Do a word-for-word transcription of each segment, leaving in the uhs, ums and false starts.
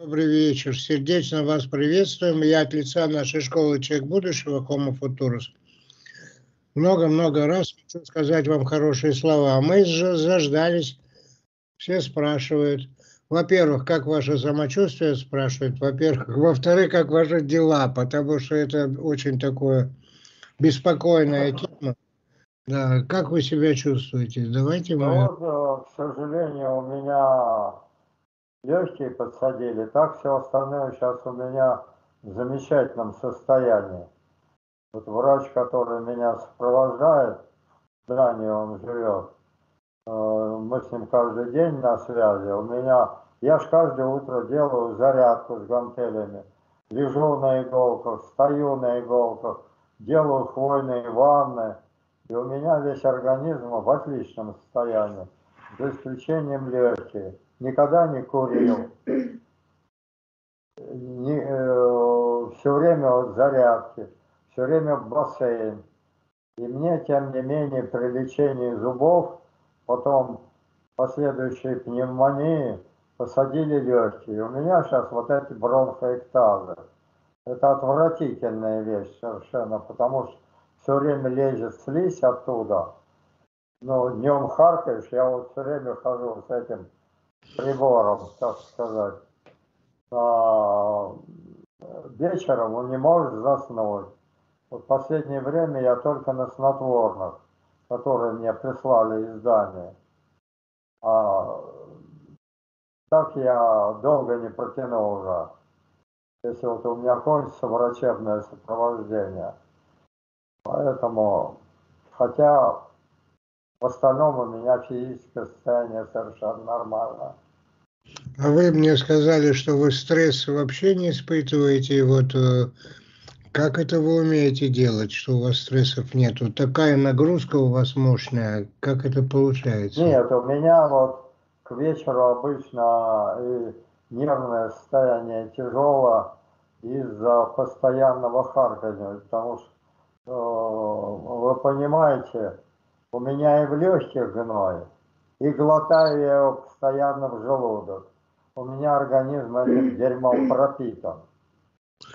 Добрый вечер. Сердечно вас приветствуем. Я от лица нашей школы Человека Будущего, Homo Futurus. Много-много раз хочу сказать вам хорошие слова. Мы же заждались. Все спрашивают. Во-первых, как ваше самочувствие, спрашивают. Во-первых, во-вторых, как ваши дела, потому что это очень такое беспокойная тема. Да. Как вы себя чувствуете? Давайте мы... Ну, к сожалению, у меня... Легкие подсадили, так все остальное сейчас у меня в замечательном состоянии. Вот врач, который меня сопровождает, в Дании он живет, мы с ним каждый день на связи. У меня, я же каждое утро делаю зарядку с гантелями, лежу на иголках, стою на иголках, делаю хвойные ванны. И у меня весь организм в отличном состоянии, за исключением легких. Никогда не курил, не, э, все время вот зарядки, все время в бассейн. И мне, тем не менее, при лечении зубов, потом последующей пневмонии, посадили легкие. У меня сейчас вот эти бронхоэктазы. Это отвратительная вещь совершенно, потому что все время лезет слизь оттуда. Ну, днем харкаешь, я вот все время хожу с этим прибором, так сказать. А вечером он не может заснуть. Вот в последнее время я только на снотворных, которые мне прислали из Дании. А так я долго не протянул уже. Если вот у меня кончится врачебное сопровождение. Поэтому, хотя... В остальном у меня физическое состояние совершенно нормально. А вы мне сказали, что вы стресс вообще не испытываете. Вот как это вы умеете делать, что у вас стрессов нет? Вот такая нагрузка у вас мощная. Как это получается? Нет, у меня вот к вечеру обычно и нервное состояние тяжело из-за постоянного харкания. Потому что, вы понимаете... У меня и в легких гной, и глотаю я его постоянно в желудок. У меня организм этим дерьмом пропитан.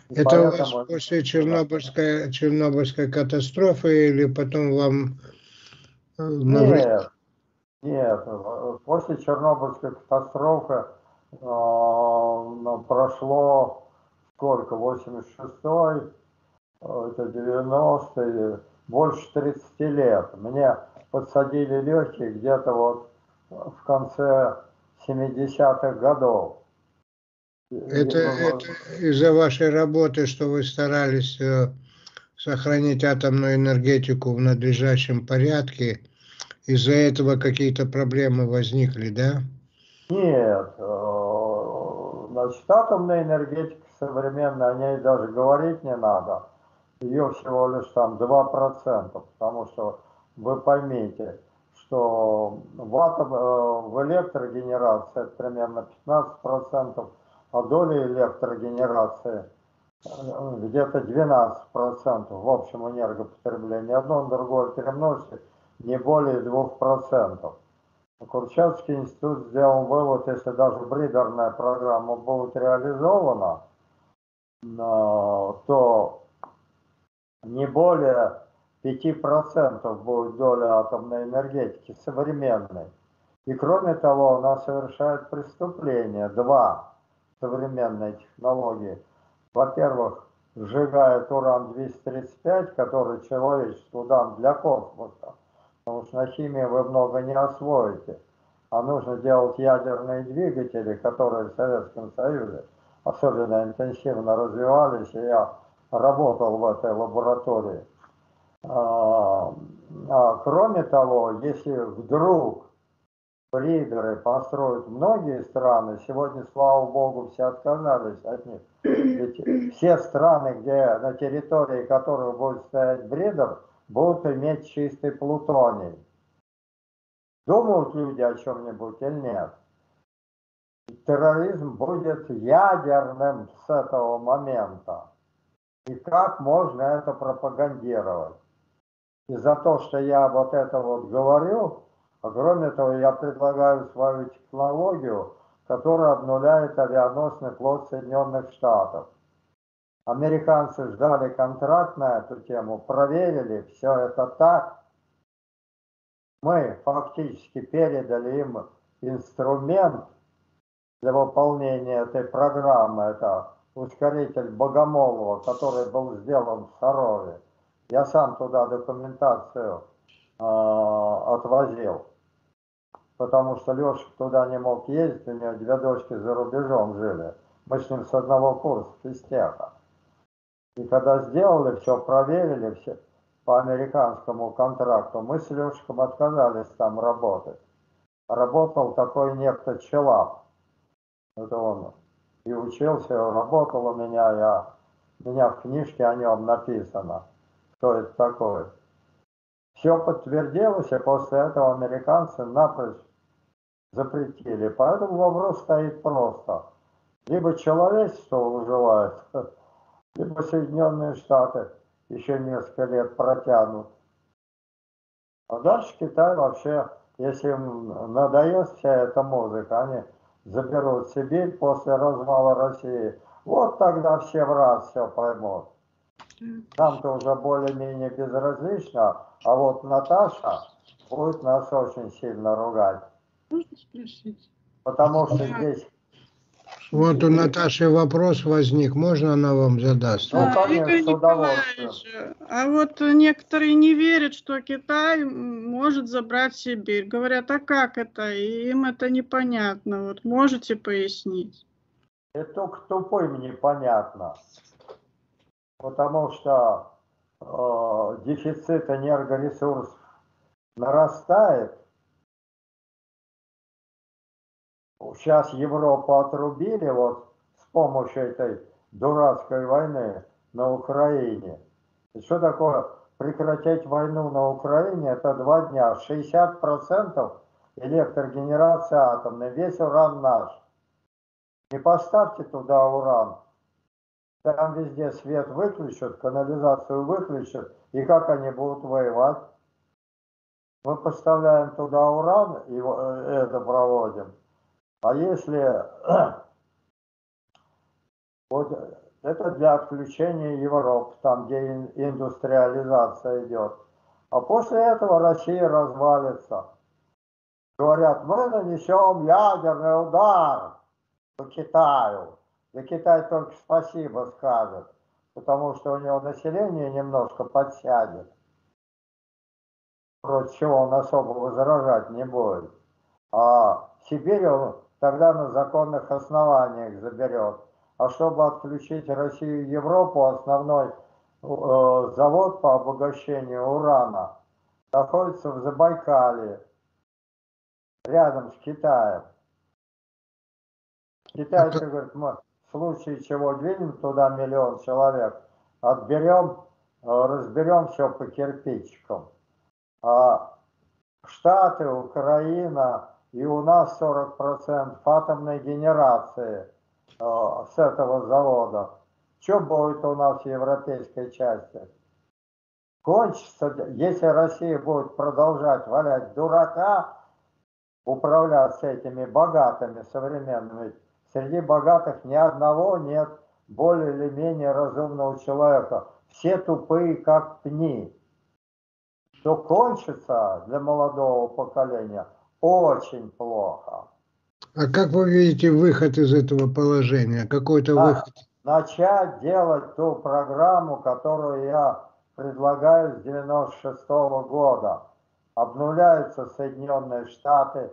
И это поэтому... у вас после Чернобыльской, Чернобыльской катастрофы или потом вам... Нет, нет. После Чернобыльской катастрофы э, прошло сколько? восемьдесят шестой, это девяностый... Больше тридцати лет. Мне подсадили легкие где-то вот в конце семидесятых годов. Это, это из-за вашей работы, что вы старались сохранить атомную энергетику в надлежащем порядке? Из-за этого какие-то проблемы возникли, да? Нет. Значит, атомная энергетика современная, о ней даже говорить не надо. Ее всего лишь там два процента, потому что вы поймите, что в, атом, в электрогенерации это примерно пятнадцать процентов, а доля электрогенерации где-то двенадцать процентов в общем энергопотреблении. Одно на другое перемножьте не более двух процентов. Курчатовский институт сделал вывод, если даже бридерная программа будет реализована, то... Не более пяти процентов будет доля атомной энергетики современной. И кроме того, она совершает преступления. Два современные технологии. Во-первых, сжигает уран двести тридцать пять, который человечеству дан для космоса. Потому что на химии вы много не освоите. А нужно делать ядерные двигатели, которые в Советском Союзе особенно интенсивно развивались. И я работал в этой лаборатории. А, а, кроме того, если вдруг бридеры построят многие страны, сегодня, слава богу, все отказались от них. Ведь все страны, где, на территории которых будет стоять бридер, будут иметь чистый плутоний. Думают люди о чем-нибудь или нет? Терроризм будет ядерным с этого момента. И как можно это пропагандировать? И за то, что я вот это вот говорю, а кроме того, я предлагаю свою технологию которая обнуляет авианосный флот Соединенных Штатов. Американцы ждали контракт на эту тему, проверили, все это так. Мы фактически передали им инструмент для выполнения этой программы. Это ускоритель Богомолова, который был сделан в Сарове. Я сам туда документацию э, отвозил, потому что Леша туда не мог ездить, у него две дочки за рубежом жили. Мы с ним с одного курса физтеха. И когда сделали, все проверили, все по американскому контракту, мы с Лешиком отказались там работать. Работал такой некто Челап. Это он и учился, и работал у меня, я, у меня в книжке о нем написано, кто это такой. Все подтвердилось, и после этого американцы напрочь запретили. Поэтому вопрос стоит просто. Либо человечество уживается, либо Соединенные Штаты еще несколько лет протянут. А дальше Китай вообще, если им надоест вся эта музыка, они заберут Сибирь после развала России. Вот тогда все в раз все поймут. Нам-то уже более-менее безразлично, а вот Наташа будет нас очень сильно ругать. Можно спросить? Потому что здесь... Вот у Наташи вопрос возник, можно она вам задаст? Да, ну, конечно, с удовольствием. А вот некоторые не верят, что Китай может забрать Сибирь. Говорят, а как это? И им это непонятно. Вот можете пояснить? Это только тупым непонятно. Потому что э, дефицит энергоресурсов нарастает. Сейчас Европу отрубили вот с помощью этой дурацкой войны на Украине. И что такое прекратить войну на Украине? Это два дня. шестьдесят процентов электрогенерации атомной. Весь уран наш. Не поставьте туда уран. Там везде свет выключат, канализацию выключат. И как они будут воевать? Мы поставляем туда уран и это проводим. А если вот это для отключения Европы, там где индустриализация идет, а после этого Россия развалится. Говорят, мы нанесем ядерный удар по Китаю. Да Китай только спасибо скажет, потому что у него население немножко подсядет, против чего он особо возражать не будет. А Сибирь он тогда на законных основаниях заберет. А чтобы отключить Россию и Европу, основной э, завод по обогащению урана находится в Забайкалье, рядом с Китаем. Китайцы говорят, мы в случае чего двинем туда миллион человек, отберем, э, разберем все по кирпичикам. А Штаты, Украина... И у нас сорок процентов атомной генерации э, с этого завода. Что будет у нас в европейской части? Кончится, если Россия будет продолжать валять дурака, управляться этими богатыми современными. Среди богатых ни одного нет более или менее разумного человека. Все тупые, как пни. То кончится для молодого поколения очень плохо. А как вы видите выход из этого положения? Какой-то выход? Начать делать ту программу, которую я предлагаю с девяносто шестого года. Обнуляются Соединенные Штаты,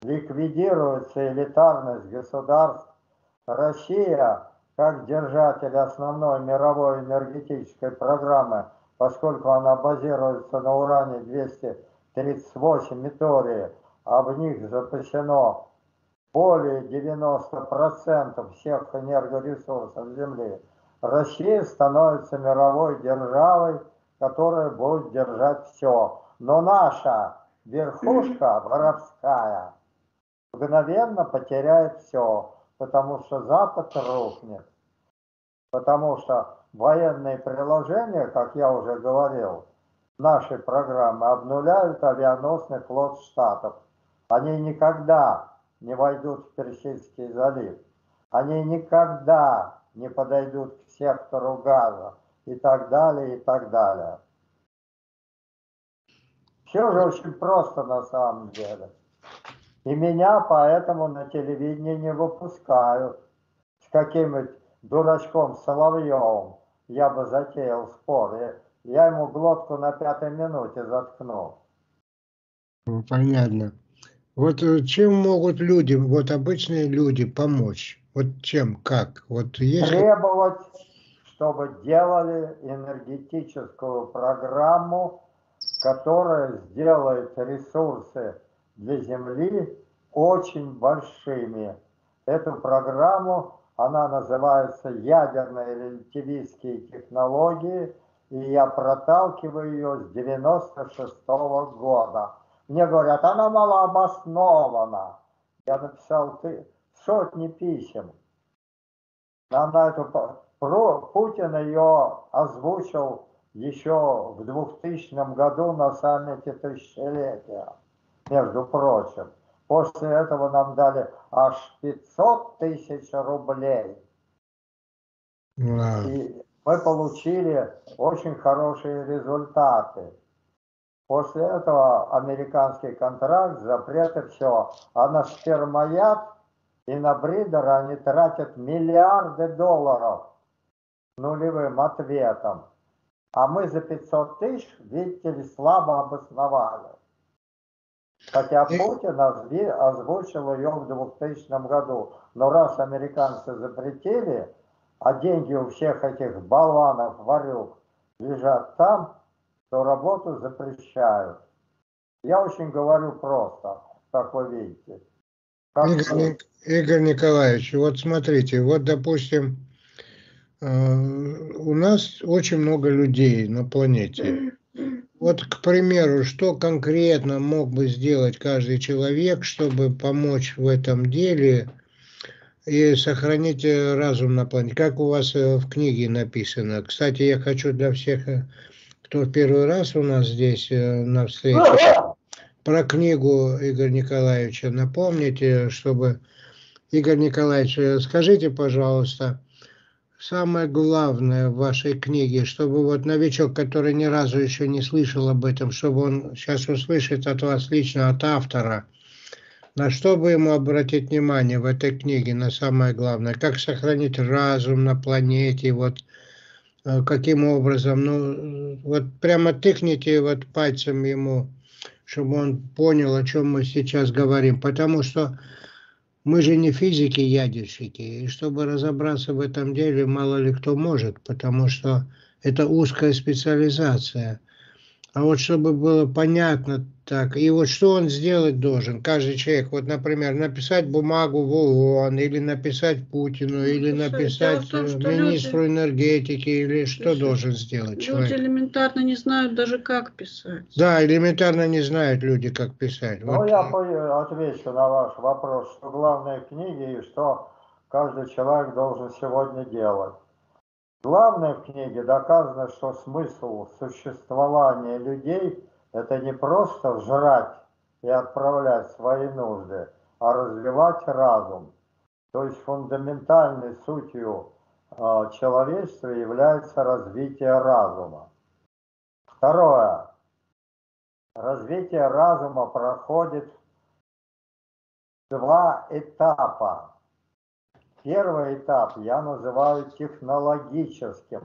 ликвидируется элитарность государств. Россия, как держатель основной мировой энергетической программы, поскольку она базируется на уране двести тридцать восемь и тории, а в них запасено более девяноста процентов всех энергоресурсов Земли, Россия становится мировой державой, которая будет держать все. Но наша верхушка воровская мгновенно потеряет все, потому что Запад рухнет. Потому что военные приложения, как я уже говорил, нашей программы обнуляют авианосный флот Штатов. Они никогда не войдут в Персидский залив. Они никогда не подойдут к сектору газа и так далее, и так далее. Все же очень просто на самом деле. И меня поэтому на телевидении не выпускают. С каким-нибудь дурачком Соловьевым я бы затеял спор. Я ему глотку на пятой минуте заткну. Понятно. Вот чем могут люди, вот обычные люди, помочь? Вот чем, как? Вот если... Требовать, чтобы делали энергетическую программу, которая сделает ресурсы для Земли очень большими. Эту программу, она называется «Ядерные релятивистские технологии», и я проталкиваю ее с девяносто шестого года. Мне говорят, она малообоснована. Я написал ты сотни писем. Нам на эту... Путин ее озвучил еще в двухтысячном году на саммите тысячелетия, между прочим. После этого нам дали аж пятьсот тысяч рублей. Mm. И мы получили очень хорошие результаты. После этого американский контракт, запреты, все. А на спермояд и на бридера они тратят миллиарды долларов нулевым ответом. А мы за пятьсот тысяч, видите ли, слабо обосновали. Хотя Путин озвучил ее в двухтысячном году. Но раз американцы запретили, а деньги у всех этих болванов, ворюк, лежат там, то работу запрещают. Я очень говорю просто, как вы видите. Как... Игорь, Игорь Николаевич, вот смотрите, вот допустим, у нас очень много людей на планете. Вот, к примеру, что конкретно мог бы сделать каждый человек, чтобы помочь в этом деле и сохранить разум на планете? Как у вас в книге написано. Кстати, я хочу для всех... кто в первый раз у нас здесь на встрече, про книгу Игоря Николаевича напомните, чтобы... Игорь Николаевич, скажите, пожалуйста, самое главное в вашей книге, чтобы вот новичок, который ни разу еще не слышал об этом, чтобы он сейчас услышит от вас лично, от автора, на что бы ему обратить внимание в этой книге, на самое главное, как сохранить разум на планете, вот... Каким образом? Ну, вот прямо тыкните вот пальцем ему, чтобы он понял, о чем мы сейчас говорим. Потому что мы же не физики-ядерщики. И чтобы разобраться в этом деле, мало ли кто может, потому что это узкая специализация. А вот чтобы было понятно так. И вот что он сделать должен, каждый человек. Вот, например, написать бумагу в ООН, или написать Путину, или написать министру энергетики, или что должен сделать человек? Люди элементарно не знают даже, как писать. Да, элементарно не знают люди, как писать. Ну, вот. Я отвечу на ваш вопрос, что главное в книге и что каждый человек должен сегодня делать. Главное в книге доказано, что смысл существования людей – это не просто жрать и отправлять свои нужды, а развивать разум. То есть фундаментальной сутью э, человечества является развитие разума. Второе. Развитие разума проходит два этапа. Первый этап я называю технологическим.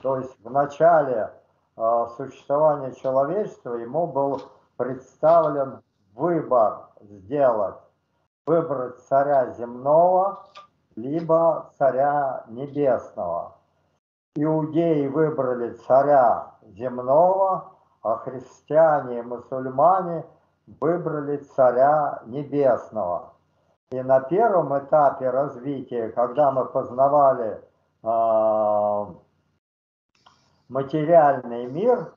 То есть в начале э, существования человечества ему был представлен выбор сделать. Выбрать царя земного, либо царя небесного. Иудеи выбрали царя земного, а христиане и мусульмане выбрали царя небесного. И на первом этапе развития, когда мы познавали э, материальный мир,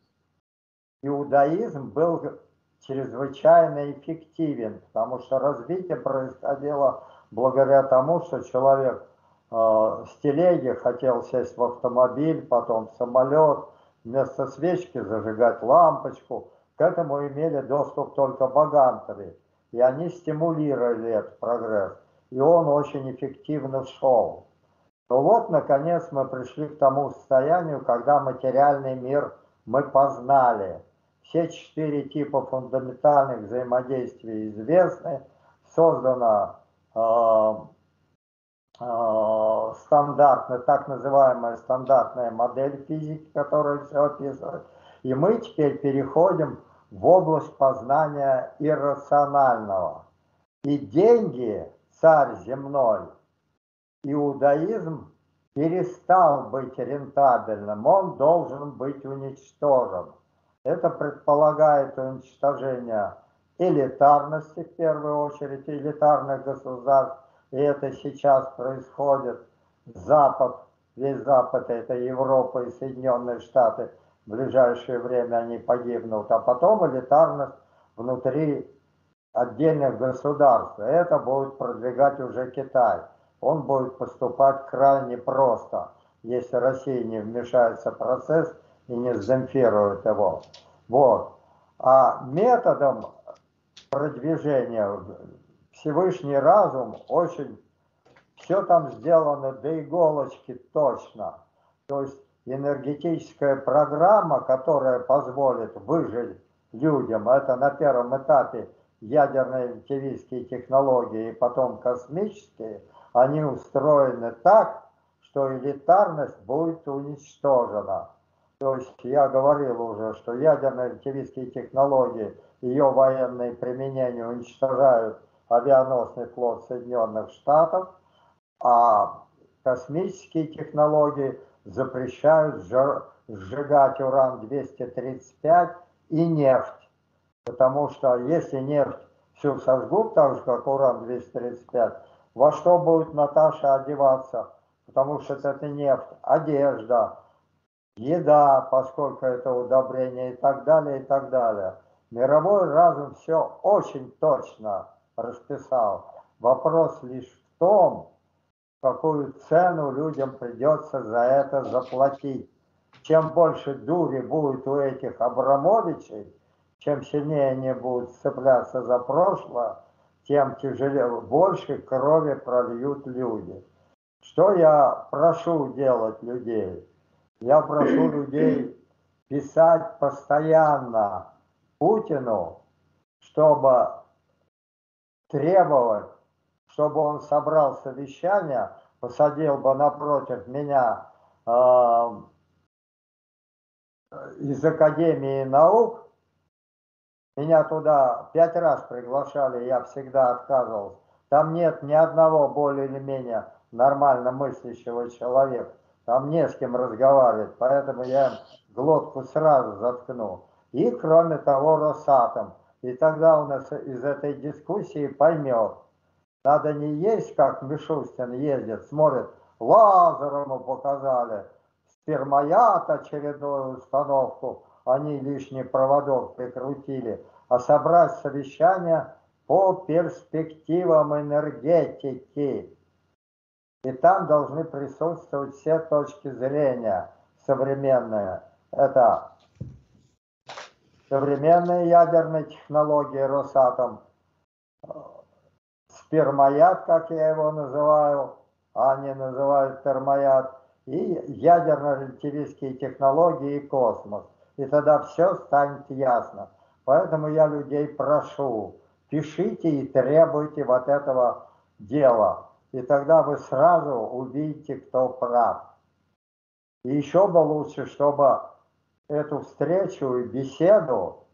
иудаизм был чрезвычайно эффективен, потому что развитие происходило благодаря тому, что человек э, с телеги хотел сесть в автомобиль, потом в самолет, вместо свечки зажигать лампочку. К этому имели доступ только богатые. и они стимулировали этот прогресс, и он очень эффективно шел. Но вот, наконец, мы пришли к тому состоянию, когда материальный мир мы познали. Все четыре типа фундаментальных взаимодействий известны, создана э, э, стандартная, так называемая стандартная модель физики, которая все описывает. И мы теперь переходим в область познания иррационального. И деньги, царь земной, иудаизм перестал быть рентабельным, он должен быть уничтожен. Это предполагает уничтожение элитарности, в первую очередь, элитарных государств. И это сейчас происходит. Запад, весь Запад, это Европа и Соединенные Штаты. В ближайшее время они погибнут. А потом элитарность внутри отдельных государств. Это будет продвигать уже Китай. Он будет поступать крайне просто, если Россия не вмешается в процесс и не сдемпфирует его. Вот. А методом продвижения Всевышний разум очень... Все там сделано до иголочки точно. То есть энергетическая программа, которая позволит выжить людям, это на первом этапе ядерные релятивистские технологии и потом космические, они устроены так, что элитарность будет уничтожена. То есть я говорил уже, что ядерные релятивистские технологии, ее военные применения уничтожают авианосный флот Соединенных Штатов, а космические технологии запрещают сжигать уран двести тридцать пять и нефть. Потому что если нефть всю сожгут, так же как уран двести тридцать пять, во что будет Наташа одеваться? Потому что это нефть, одежда, еда, поскольку это удобрение и так далее, и так далее. Мировой разум все очень точно расписал. Вопрос лишь в том, какую цену людям придется за это заплатить. Чем больше дури будет у этих Абрамовичей, чем сильнее они будут цепляться за прошлое, тем тяжелее, больше крови прольют люди. Что я прошу делать людей? Я прошу людей писать постоянно Путину, чтобы требовать, чтобы он собрал совещание, посадил бы напротив меня э, из Академии наук. Меня туда пять раз приглашали, я всегда отказывался. Там нет ни одного более или менее нормально мыслящего человека. Там не с кем разговаривать, поэтому я им глотку сразу заткну. И кроме того, Росатом. И тогда он из этой дискуссии поймет. Надо не есть, как Мишустин ездит, смотрит, лазер ему показали, спермояд очередную установку, они лишний проводок прикрутили, а собрать совещание по перспективам энергетики. И там должны присутствовать все точки зрения современные. Это современные ядерные технологии Росатом, спермояд, как я его называю, а они называют термояд, и ядерно-релятивистские технологии и космос. И тогда все станет ясно. Поэтому я людей прошу, пишите и требуйте вот этого дела. И тогда вы сразу увидите, кто прав. И еще бы лучше, чтобы эту встречу и беседу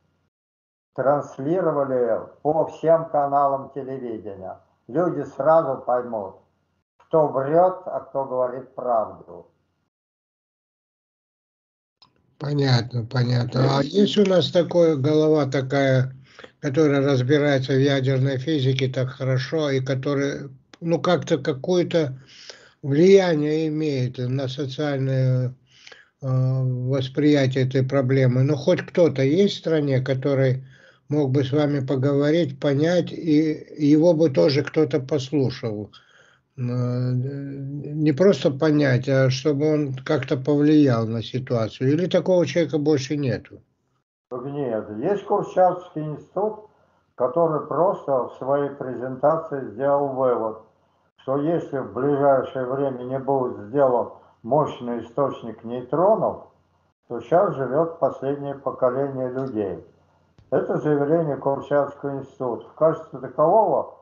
транслировали по всем каналам телевидения. Люди сразу поймут, кто врет, а кто говорит правду. Понятно, понятно. А есть у нас такая голова такая, которая разбирается в ядерной физике так хорошо и которая, ну, как-то какое-то влияние имеет на социальное э, восприятие этой проблемы. Но хоть кто-то есть в стране, который мог бы с вами поговорить, понять, и его бы тоже кто-то послушал. Не просто понять, а чтобы он как-то повлиял на ситуацию. Или такого человека больше нету? Нет. Есть Курчатовский институт, который просто в своей презентации сделал вывод, что если в ближайшее время не будет сделан мощный источник нейтронов, то сейчас живет последнее поколение людей. Это заявление Курчатовского института. В качестве такового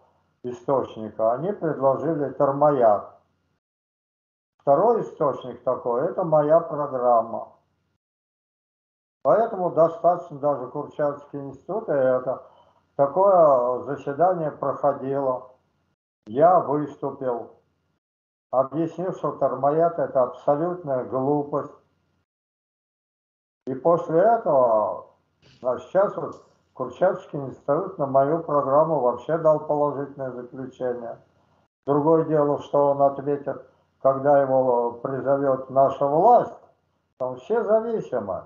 источника они предложили термояд. Второй источник такой – это моя программа. Поэтому достаточно даже Курчатовский институт, и это такое заседание проходило. Я выступил, объяснил, что термояд – это абсолютная глупость. И после этого, а сейчас вот Курчатовский институт на мою программу вообще дал положительное заключение. Другое дело, что он ответит, когда его призовет наша власть, там все зависимы.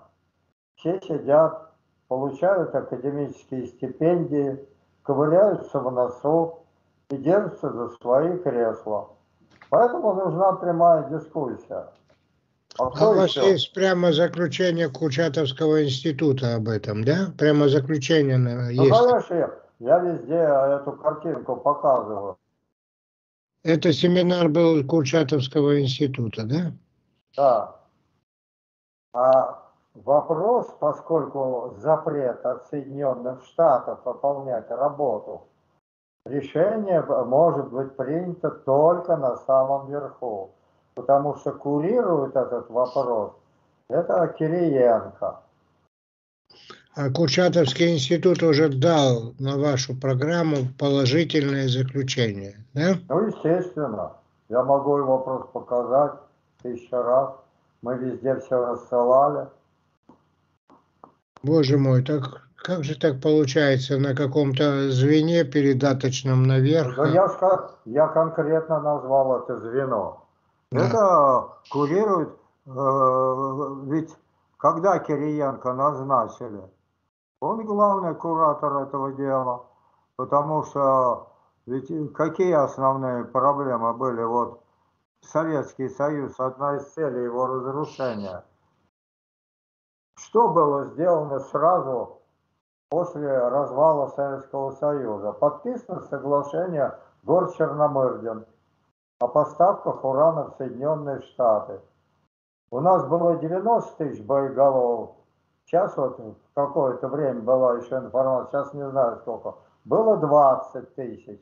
Все сидят, получают академические стипендии, ковыряются в носу и держатся за свои кресла. Поэтому нужна прямая дискуссия. А у вас есть прямо заключение Курчатовского института об этом, да? Прямо заключение есть. Ну, конечно, я везде эту картинку показываю. Это семинар был Курчатовского института, да? Да. А вопрос, поскольку запрет от Соединенных Штатов выполнять работу, решение может быть принято только на самом верху. Потому что курирует этот вопрос, это Кириенко. А Курчатовский институт уже дал на вашу программу положительное заключение, да? Ну, естественно. Я могу его просто показать тысячу раз. Мы везде все рассылали. Боже мой, так как же так получается на каком-то звене передаточном наверх? Да я, я конкретно назвал это звено. Да. Это курирует, э, ведь когда Кириенко назначили, он главный куратор этого дела, потому что ведь какие основные проблемы были, вот Советский Союз, одна из целей его разрушения. Что было сделано сразу после развала Советского Союза? Подписано соглашение Гор-Черномырдин о поставках урана в Соединенные Штаты. У нас было девяносто тысяч боеголов. Сейчас вот какое-то время была еще информация, сейчас не знаю сколько. Было двадцать тысяч.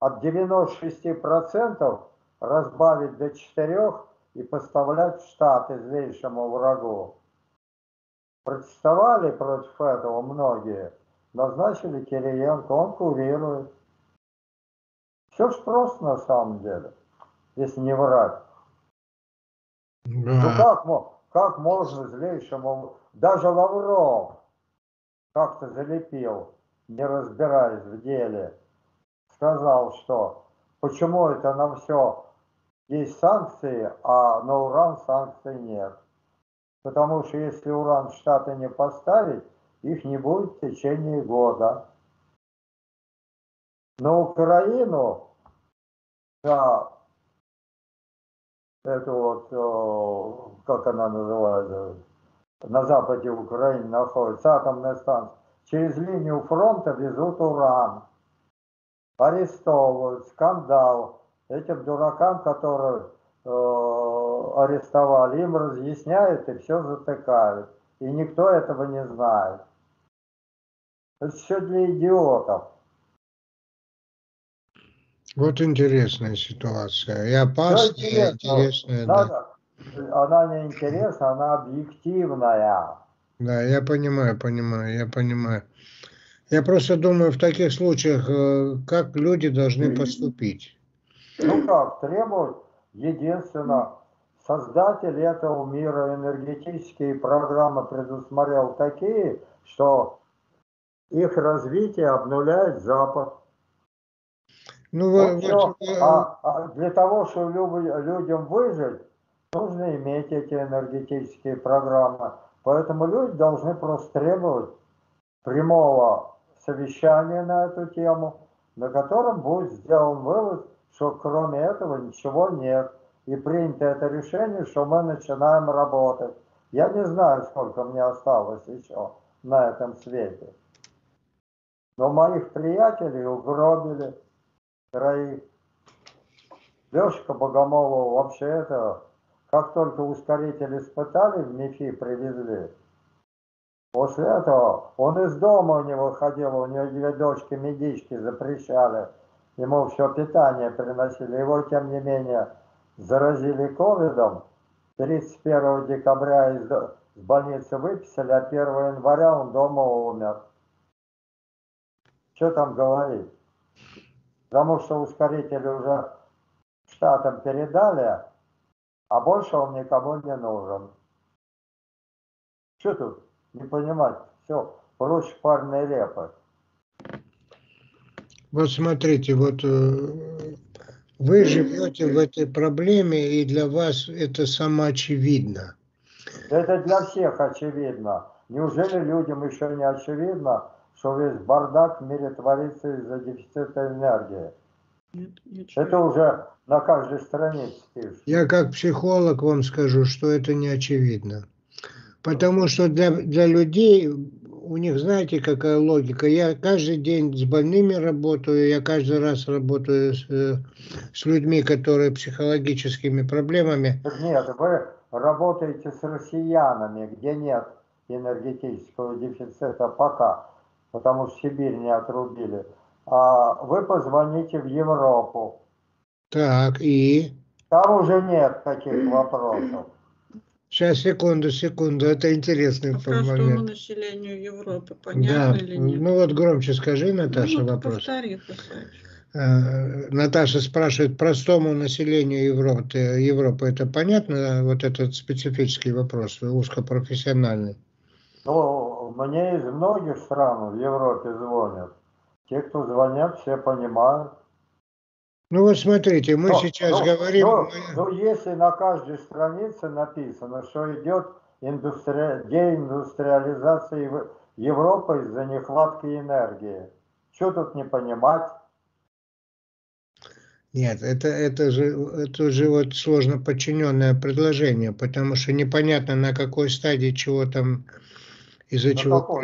От девяноста шести процентов разбавить до четырёх и поставлять в Штаты злейшему врагу. Протестовали против этого многие. Назначили Кириенко, он курирует. Все ж просто на самом деле, если не врать. Да. Ну как, как можно злейшему... Даже Лавров как-то залепил, не разбираясь в деле. Сказал, что почему это нам все... Есть санкции, а на уран санкций нет. Потому что если уран в Штаты не поставить, их не будет в течение года. На Украину, на эту вот, как она называется, на западе Украины находится атомная станция, через линию фронта везут уран, арестовывают, скандал. Этим дуракам, которые э, арестовали, им разъясняют и все затыкают. И никто этого не знает. Это все для идиотов. Вот интересная ситуация. И опасная, и интересная. Надо, да. Она не интересная, она объективная. Да, я понимаю, понимаю, я понимаю. Я просто думаю, в таких случаях, как люди должны поступить. Ну как, требуют единственно. Создатель этого мира энергетические программы предусмотрел такие, что их развитие обнуляет Запад. Ну, вот вы, все, вы... А, а для того, чтобы людям выжить, нужно иметь эти энергетические программы. Поэтому люди должны просто требовать прямого совещания на эту тему, на котором будет сделан вывод, что кроме этого ничего нет. И принято это решение, что мы начинаем работать. Я не знаю, сколько мне осталось еще на этом свете. Но моих приятелей угробили троих. Лешка Богомолова вообще это, как только ускоритель испытали, в МИФИ привезли. После этого он из дома не выходил, у него две дочки-медички запрещали. Ему все питание приносили. Его, тем не менее, заразили ковидом. тридцать первого декабря из больницы выписали, а первого января он дома умер. Что там говорить? Потому что ускорители уже штатам передали, а больше он никому не нужен. Что тут не понимать? Все, прочь парные репы. Вот смотрите, вот вы живете в этой проблеме, и для вас это самоочевидно. Это для всех очевидно. Неужели людям еще не очевидно, что весь бардак в мире творится из-за дефицита энергии? Нет, ничего. Это уже на каждой странице пишется. Я как психолог вам скажу, что это не очевидно. Потому что для, для людей... У них, знаете, какая логика? Я каждый день с больными работаю, я каждый раз работаю с, с людьми, которые психологическими проблемами. Нет, вы работаете с россиянами, где нет энергетического дефицита пока, потому что Сибирь не отрубили. А вы позвоните в Европу. Так, и? Там уже нет таких вопросов. Сейчас, секунду, секунду, это интересный момент. Простому населению Европы, понятно да. или нет? Ну вот громче скажи, Наташа, ну, вопрос. Повтори, повтори. Наташа спрашивает, простому населению Европы, Европы это понятно, вот этот специфический вопрос, узкопрофессиональный? Ну, мне из многих стран в Европе звонят. Те, кто звонят, все понимают. Ну вот смотрите, мы но, сейчас но, говорим... Но, но если на каждой странице написано, что идет индустри... деиндустриализация Европы из-за нехватки энергии, что тут не понимать? Нет, это, это же, это же вот сложно подчиненное предложение, потому что непонятно на какой стадии, чего там, из-за чего...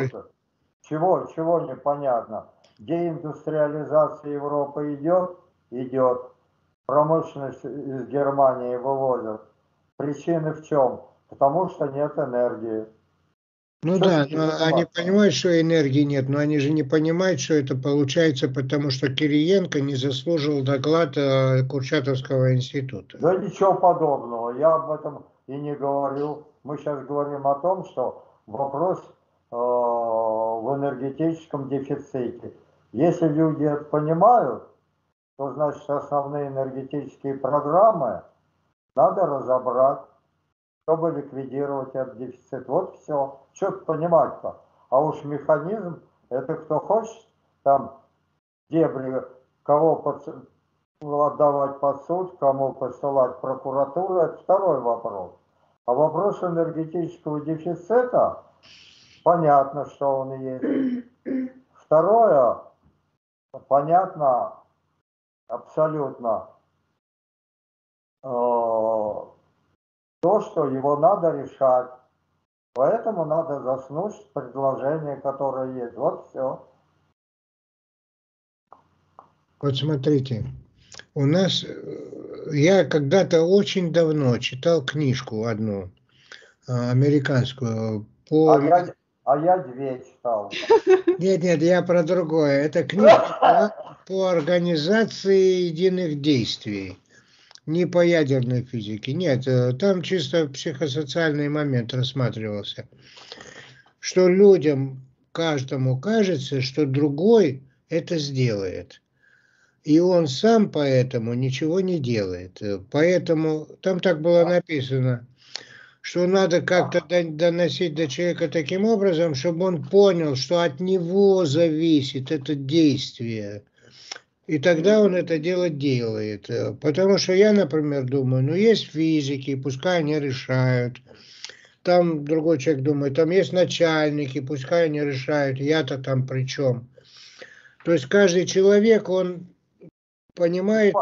Чего, чего непонятно? Деиндустриализация Европы идет? Идет. Промышленность из Германии вывозят. Причины в чем? Потому что нет энергии. Ну что да, но они понимают, что энергии нет, но они же не понимают, что это получается, потому что Кириенко не заслужил доклад Курчатовского института. Да ничего подобного, я об этом и не говорил. Мы сейчас говорим о том, что вопрос э, в энергетическом дефиците. Если люди это понимают, то значит основные энергетические программы надо разобрать, чтобы ликвидировать этот дефицит. Вот все, что-то понимать-то. А уж механизм, это кто хочет, там дебри, кого под, отдавать под суд, кому посылать прокуратуру, это второй вопрос. А вопрос энергетического дефицита, понятно, что он есть. Второе, понятно, абсолютно э, то, что его надо решать. Поэтому надо заснуть в предложении, которое есть. Вот все. Вот смотрите, у нас, я когда-то очень давно читал книжку одну, американскую. По... А, я, а я две читал. Нет, нет, я про другое. Это книжка... по организации единых действий, не по ядерной физике. Нет, там чисто психосоциальный момент рассматривался. Что людям, каждому кажется, что другой это сделает. И он сам поэтому ничего не делает. Поэтому, там так было написано, что надо как-то доносить до человека таким образом, чтобы он понял, что от него зависит это действие. И тогда он это дело делает. Потому что я, например, думаю, ну есть физики, пускай они решают. Там другой человек думает, там есть начальники, пускай они решают, я-то там при чем. То есть каждый человек, он понимает,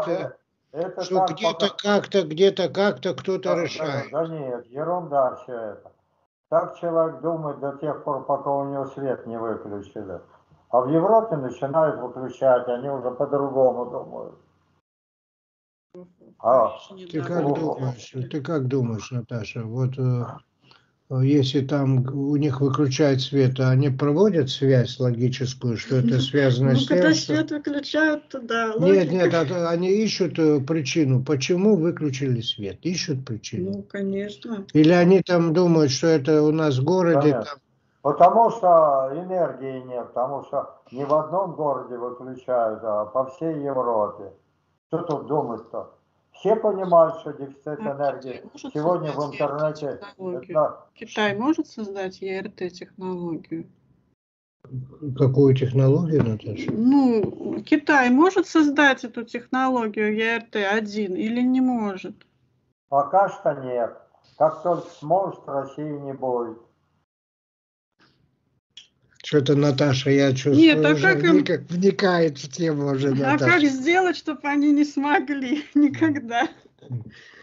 это что где-то как-то, где-то как-то кто-то да, решает. Да, да нет, ерунда все это. Так человек думает до тех пор, пока у него свет не выключили. А в Европе начинают выключать, они уже по-другому думают. А, ты, как думаешь, ты как думаешь, Наташа, вот если там у них выключают свет, а они проводят связь логическую, что это связано с тем, когда свет выключают, то да. Нет, нет, они ищут причину, почему выключили свет, ищут причину. Ну, конечно. Или они там думают, что это у нас в городе... Там... Потому что энергии нет, потому что не в одном городе выключают, а по всей Европе. Что тут думать-то? Все понимают, что дефицит энергии сегодня в интернете... Это... Китай может создать и эр тэ-технологию? Какую технологию, Наташа? Ну, Китай может создать эту технологию и эр тэ один или не может? Пока что нет. Как только сможет, России не будет. Что-то Наташа, я чувствую, Нет, а уже как им... вникает в тему уже, Наташа. А как сделать, чтобы они не смогли никогда?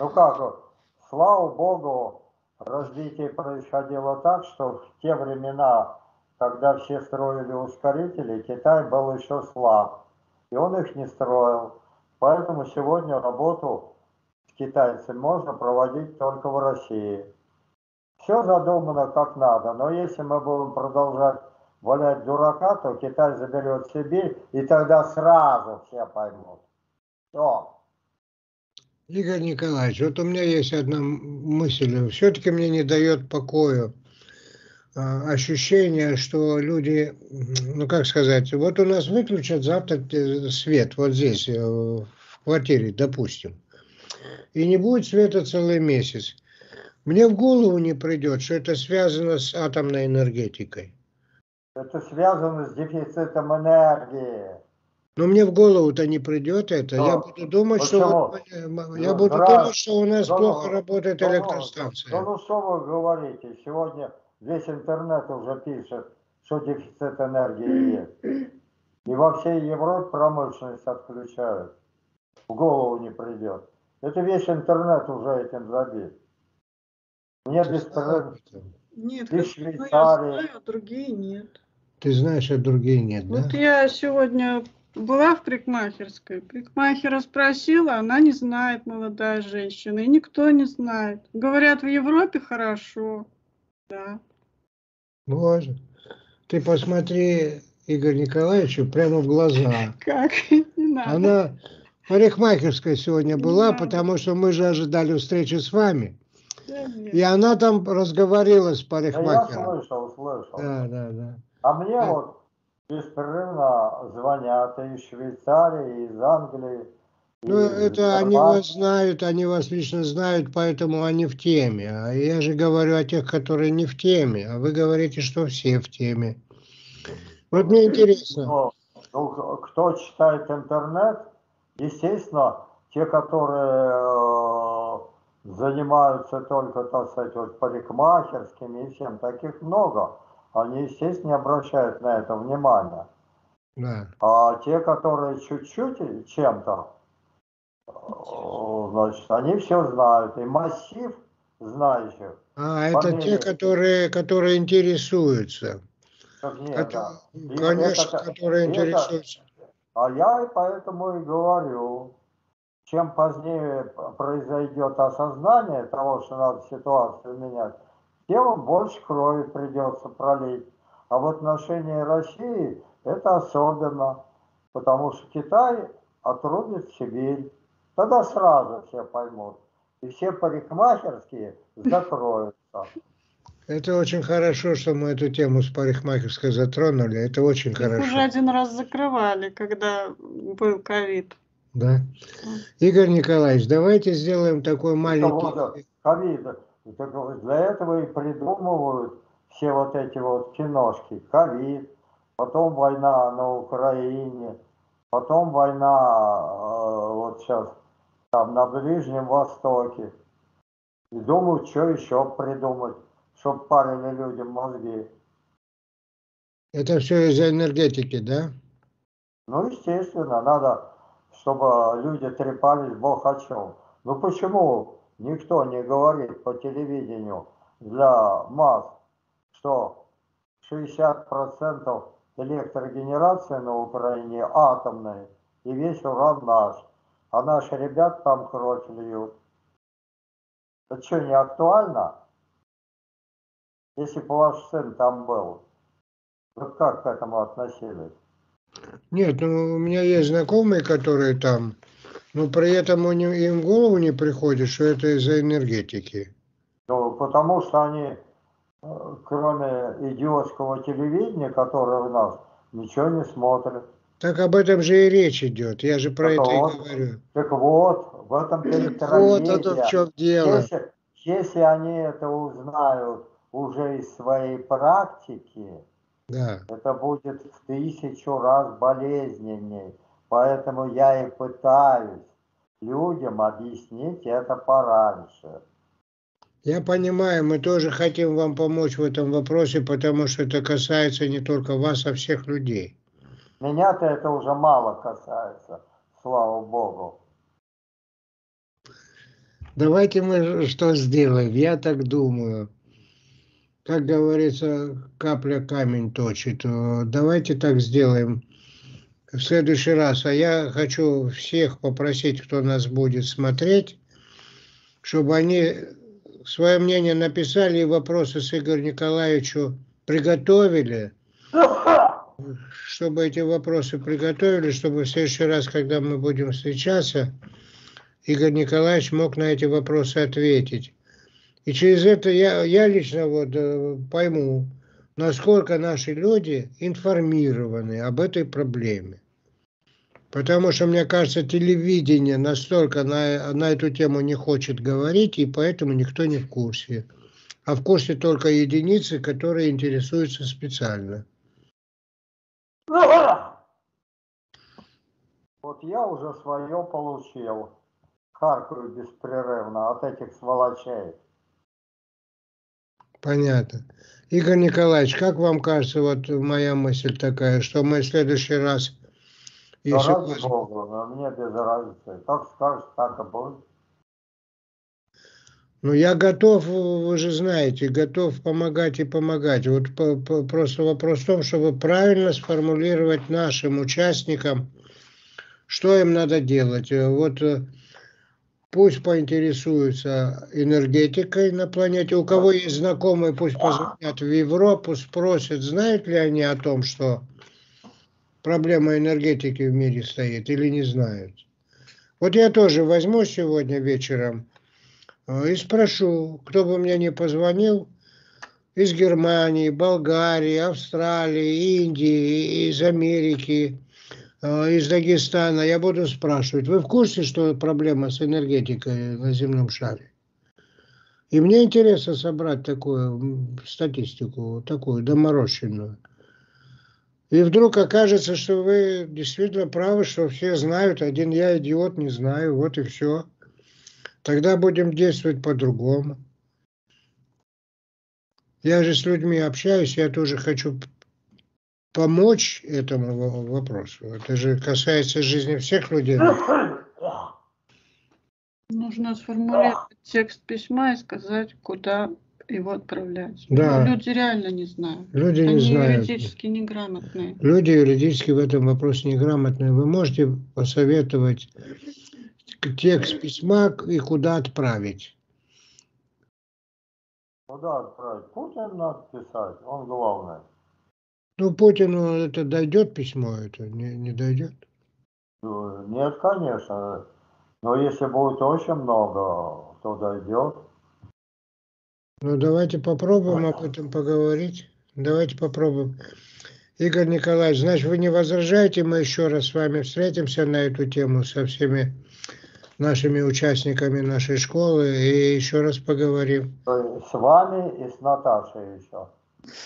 Ну как, слава Богу, развитие происходило так, что в те времена, когда все строили ускорители, Китай был еще слаб, и он их не строил. Поэтому сегодня работу с китайцами можно проводить только в России. Все задумано как надо, но если мы будем продолжать валять дурака, то Китай заберет Сибирь, и тогда сразу все поймут. Все. Игорь Николаевич, вот у меня есть одна мысль. Все-таки мне не дает покоя ощущение, что люди, ну как сказать, вот у нас выключат завтра свет, вот здесь, в квартире, допустим, и не будет света целый месяц. Мне в голову не придет, что это связано с атомной энергетикой. Это связано с дефицитом энергии. Но мне в голову-то не придет это. Но я буду думать, что, вот, я буду думать, что у нас но, плохо но, работает но, электростанция. Но, ну что вы говорите? Сегодня весь интернет уже пишет, что дефицит энергии есть. И во всей Европе промышленность отключают. В голову не придет. Это весь интернет уже этим забит. Нет, без Нет, как, ну, я знаю, а другие нет. Ты знаешь, а другие нет, вот да? Вот я сегодня была в парикмахерской, парикмахера спросила, она не знает, молодая женщина, и никто не знает. Говорят, в Европе хорошо, да. Боже, ты посмотри Игорь Николаевичу прямо в глаза. Как? Не надо. Она парикмахерская сегодня была, потому что мы же ожидали встречи с вами. И она там разговаривала с парикмахером. Да, я слышал, слышал. Да, да, да. А мне да. вот беспрерывно звонят и из Швейцарии, и из Англии. Ну, это они вас знают, они вас лично знают, поэтому они в теме. А я же говорю о тех, которые не в теме. А вы говорите, что все в теме. Вот мне интересно. Ну, кто читает интернет, естественно, те, которые... занимаются только, так сказать, вот парикмахерскими и всем. Таких много. Они, естественно, не обращают на это внимания. Да. А те, которые чуть-чуть чем-то, значит, они все знают. И массив знающих. А, это мере... те, которые, которые интересуются. Нет, Кото... да. и Конечно, это, которые это... интересуются. А я поэтому и говорю... Чем позднее произойдет осознание того, что надо ситуацию менять, тем больше крови придется пролить. А в отношении России это особенно, потому что Китай отрубит Сибирь. Тогда сразу все поймут. И все парикмахерские закроются. Это очень хорошо, что мы эту тему с парикмахерской затронули. Это очень хорошо. Мы уже один раз закрывали, когда был ковид. Да. Игорь Николаевич, давайте сделаем такой маленький... Ковид. Для этого и придумывают все вот эти вот киношки. Ковид, потом война на Украине, потом война э, вот сейчас там на Ближнем Востоке. И думают, что еще придумать, чтобы парили людям мозги. Это все из-за энергетики, да? Ну, естественно, надо... чтобы люди трепались бог о чем. Ну почему никто не говорит по телевидению для масс, что шестьдесят процентов электрогенерация на Украине атомная, и весь уран наш. А наши ребята там кровь льют. Это что, не актуально? Если бы ваш сын там был, вы как к этому относились? Нет, ну у меня есть знакомые, которые там, но при этом им в голову не приходит, что это из-за энергетики. Ну, потому что они, кроме идиотского телевидения, которое у нас, ничего не смотрят. Так об этом же и речь идет, я же про так это вот, и говорю. Так вот, в этом трагедия. Вот это в чем дело. Если, если они это узнают уже из своей практики, да, это будет в тысячу раз болезненней. Поэтому я и пытаюсь людям объяснить это пораньше. Я понимаю, мы тоже хотим вам помочь в этом вопросе, потому что это касается не только вас, а всех людей. Меня-то это уже мало касается, слава Богу. Давайте мы что сделаем, я так думаю. Как говорится, капля камень точит. Давайте так сделаем в следующий раз. А я хочу всех попросить, кто нас будет смотреть, чтобы они свое мнение написали и вопросы с Игорем Николаевичу приготовили. Чтобы эти вопросы приготовили, чтобы в следующий раз, когда мы будем встречаться, Игорь Николаевич мог на эти вопросы ответить. И через это я, я лично вот пойму, насколько наши люди информированы об этой проблеме. Потому что, мне кажется, телевидение настолько на, на эту тему не хочет говорить, и поэтому никто не в курсе. А в курсе только единицы, которые интересуются специально. Вот я уже свое получил. Харкую беспрерывно от этих сволочей. Понятно. Игорь Николаевич, как вам кажется, вот моя мысль такая, что мы в следующий раз... Да если... ради Бога, но мне без разницы. Как скажешь, так и будет. Ну, я готов, вы же знаете, готов помогать и помогать. Вот по, по, просто вопрос в том, чтобы правильно сформулировать нашим участникам, что им надо делать. Вот... Пусть поинтересуются энергетикой на планете. У кого есть знакомые, пусть позвонят в Европу, спросят, знают ли они о том, что проблема энергетики в мире стоит, или не знают. Вот я тоже возьму сегодня вечером и спрошу, кто бы мне не позвонил, из Германии, Болгарии, Австралии, Индии, из Америки, из Дагестана, я буду спрашивать, вы в курсе, что проблема с энергетикой на земном шаре? И мне интересно собрать такую статистику, такую доморощенную. И вдруг окажется, что вы действительно правы, что все знают, один я идиот не знаю, вот и все. Тогда будем действовать по-другому. Я же с людьми общаюсь, я тоже хочу... помочь этому вопросу. Это же касается жизни всех людей. Нужно сформулировать текст письма и сказать, куда его отправлять. Да. Люди реально не знают. Люди не знают. Они юридически неграмотные. Люди юридически в этом вопросе неграмотные. Вы можете посоветовать текст письма и куда отправить? Куда отправить? Путин надо писать, он главный. Ну, Путину это дойдет письмо, это не, не дойдет? Нет, конечно. Но если будет очень много, то дойдет. Ну, давайте попробуем об этом поговорить. Давайте попробуем. Игорь Николаевич, значит, вы не возражаете, мы еще раз с вами встретимся на эту тему со всеми нашими участниками нашей школы и еще раз поговорим. С вами и с Наташей еще.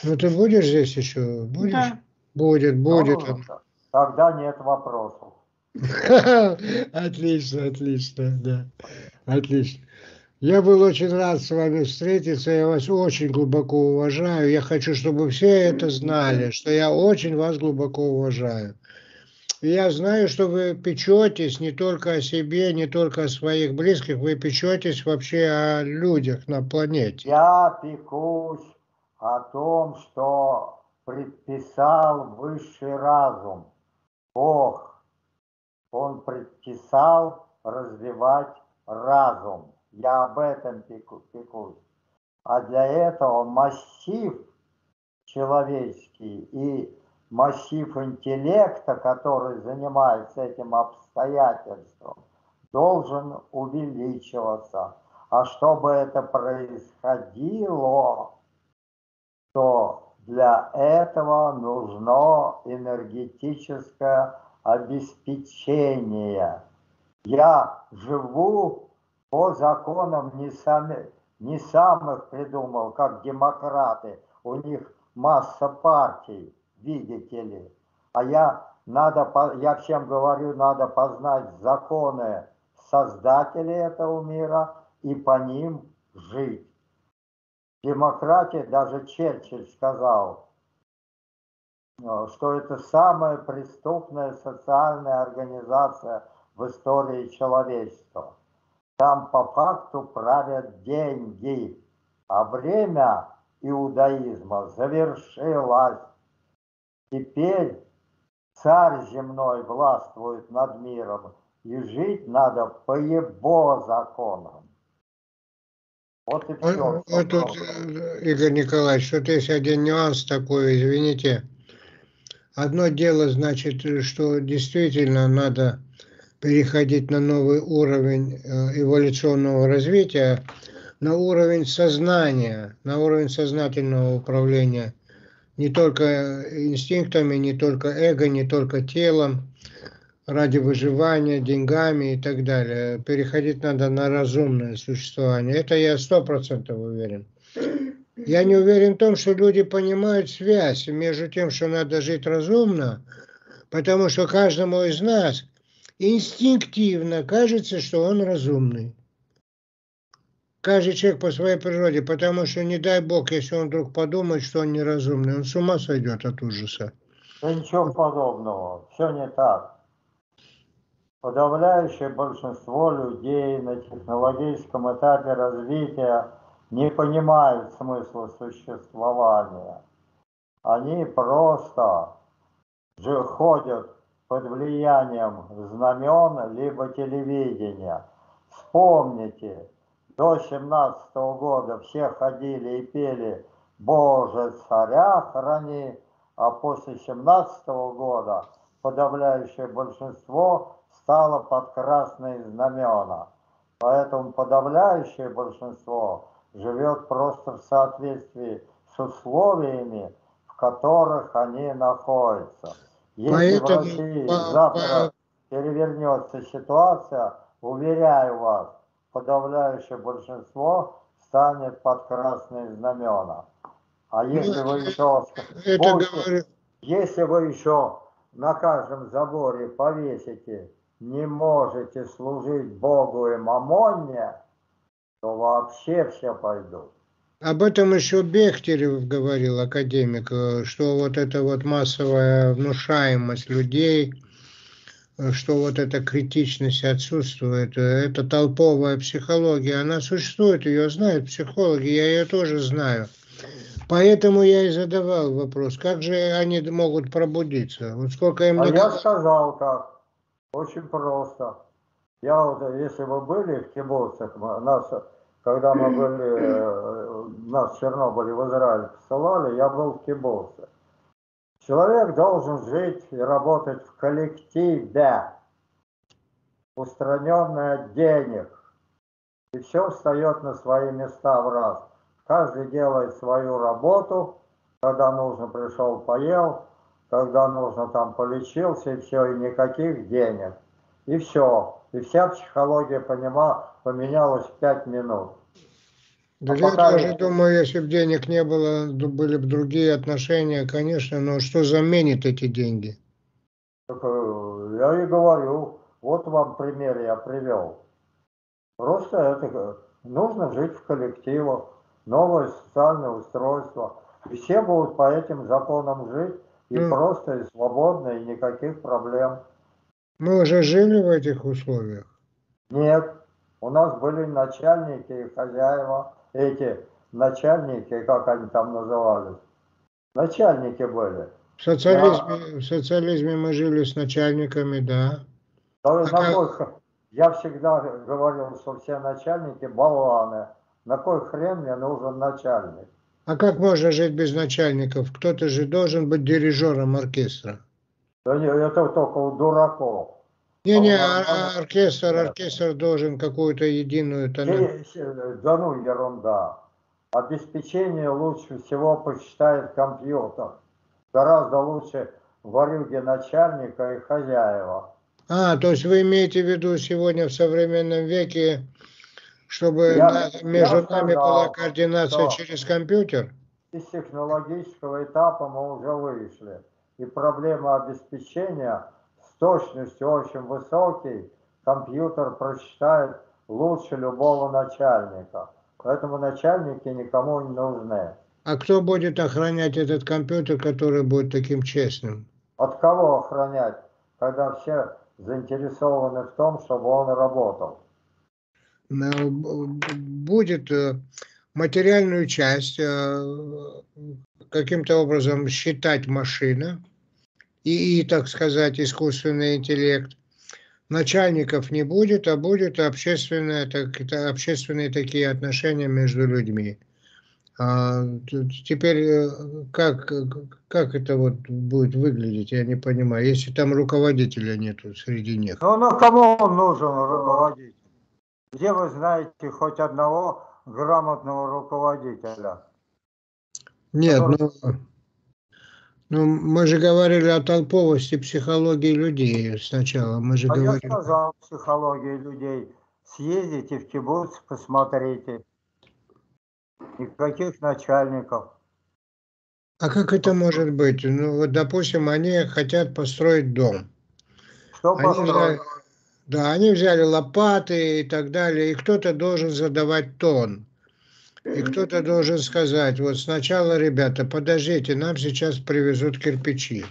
Ну ты будешь здесь еще? Будешь? Да. Будет, будет. Ну, тогда нет вопросов. Отлично, отлично, да. Отлично. Я был очень рад с вами встретиться, я вас очень глубоко уважаю. Я хочу, чтобы все это знали, что я очень вас глубоко уважаю. И я знаю, что вы печетесь не только о себе, не только о своих близких, вы печетесь вообще о людях на планете. Я пекусь о том, что предписал высший разум, Бог. Он предписал развивать разум. Я об этом пекусь. А для этого массив человеческий и массив интеллекта, который занимается этим обстоятельством, должен увеличиваться. А чтобы это происходило, то для этого нужно энергетическое обеспечение. Я живу по законам не, сами, не самых придумал, как демократы. У них масса партий, видите ли. А я, надо, я всем говорю, надо познать законы создателей этого мира и по ним жить. Демократия, даже Черчилль сказал, что это самая преступная социальная организация в истории человечества. Там по факту правят деньги, а время иудаизма завершилось. Теперь царь земной властвует над миром, и жить надо по его законам. Вот и все. Вот тут, Игорь Николаевич, тут есть один нюанс такой, извините. Одно дело, значит, что действительно надо переходить на новый уровень эволюционного развития, на уровень сознания, на уровень сознательного управления не только инстинктами, не только эго, не только телом, ради выживания, деньгами и так далее. Переходить надо на разумное существование. Это я сто процентов уверен. Я не уверен в том, что люди понимают связь между тем, что надо жить разумно, потому что каждому из нас инстинктивно кажется, что он разумный. Каждый человек по своей природе, потому что, не дай бог, если он вдруг подумает, что он неразумный, он с ума сойдет от ужаса. Да ничего подобного, все не так. Подавляющее большинство людей на технологическом этапе развития не понимают смысла существования. Они просто же ходят под влиянием знамен либо телевидения. Вспомните, до семнадцатого года все ходили и пели «Боже, царя храни», а после семнадцатого года подавляющее большинство стало под красные знамена. Поэтому подавляющее большинство живет просто в соответствии с условиями, в которых они находятся. Если Поэтому... в России завтра перевернется ситуация, уверяю вас, подавляющее большинство станет под красные знамена. А если вы еще... Это больше, если вы еще на каждом заборе повесите «не можете служить Богу и Мамонне», то вообще все пойдут. Об этом еще Бехтерев говорил, академик, что вот эта вот массовая внушаемость людей, что вот эта критичность отсутствует, это толповая психология, она существует, ее знают психологи, я ее тоже знаю. Поэтому я и задавал вопрос, как же они могут пробудиться? Вот сколько им а надо... я сказал так. Очень просто. Я вот, если вы были в кибуцах, нас, когда мы были, нас в Чернобыле, в Израиль посылали, я был в кибуцах. Человек должен жить и работать в коллективе, устраненный от денег. И все встает на свои места в раз. Каждый делает свою работу, когда нужно пришел, поел, когда нужно там полечился, и все, и никаких денег. И все. И вся психология понимала, поменялась в пять минут. Да а я пока... тоже думаю, если бы денег не было, были бы другие отношения, конечно, но что заменит эти деньги? Так, я и говорю, вот вам пример я привел. Просто это нужно жить в коллективах, новое социальное устройство. И все будут по этим законам жить. И ну, просто, и свободно, и никаких проблем. Мы уже жили в этих условиях? Нет. У нас были начальники и хозяева. Эти начальники, как они там назывались, Начальники были. В социализме, я... в социализме мы жили с начальниками, да. А как... Я всегда говорил, что все начальники болваны. На кой хрен мне нужен начальник? А как можно жить без начальников? Кто-то же должен быть дирижером оркестра. Да нет, это только у дураков. Не-не, а оркестр, оркестр должен какую-то единую... Да ну, ерунда. Обеспечение лучше всего посчитает компьютер. Гораздо лучше ворюги начальника и хозяева. А, то есть вы имеете в виду сегодня в современном веке, чтобы я, между я сказал, нами была координация через компьютер? Из технологического этапа мы уже вышли. И проблема обеспечения... С точностью очень высокий, компьютер просчитает лучше любого начальника. Поэтому начальники никому не нужны. А кто будет охранять этот компьютер, который будет таким честным? От кого охранять, когда все заинтересованы в том, чтобы он работал? Будет материальную часть каким-то образом считать машина. И, и, так сказать, искусственный интеллект. Начальников не будет, а будут общественные, так, общественные такие отношения между людьми. А теперь как, как это вот будет выглядеть, я не понимаю, если там руководителя нету среди них. Ну, ну кому он нужен, руководитель? Где вы знаете хоть одного грамотного руководителя? Нет, ну... Ну, мы же говорили о толповости психологии людей сначала. Мы же а говорили... я сказал психологии людей. Съездите в кибуц, посмотрите. Никаких начальников. А как это может быть? Ну, вот, допустим, они хотят построить дом. Что они построить? Взяли... Да, они взяли лопаты и так далее. И кто-то должен задавать тон. И кто-то должен сказать, вот сначала, ребята, подождите, нам сейчас привезут кирпичи.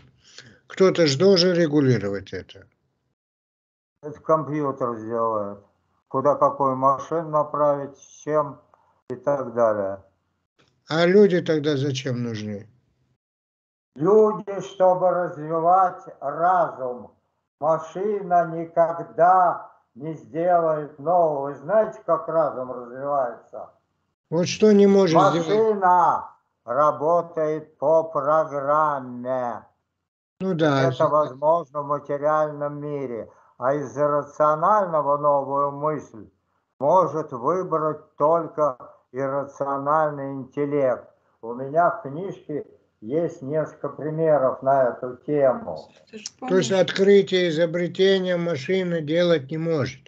Кто-то же должен регулировать это. Это компьютер сделает. Куда какую машину направить, с чем и так далее. А люди тогда зачем нужны? Люди, чтобы развивать разум. Машина никогда не сделает нового. Вы знаете, как разум развивается? Вот что не может машина сделать. Машина работает по программе. Ну да. Это все... возможно в материальном мире. А из иррационального новую мысль может выбрать только иррациональный интеллект. У меня в книжке есть несколько примеров на эту тему. То есть открытие, изобретение машины делать не может.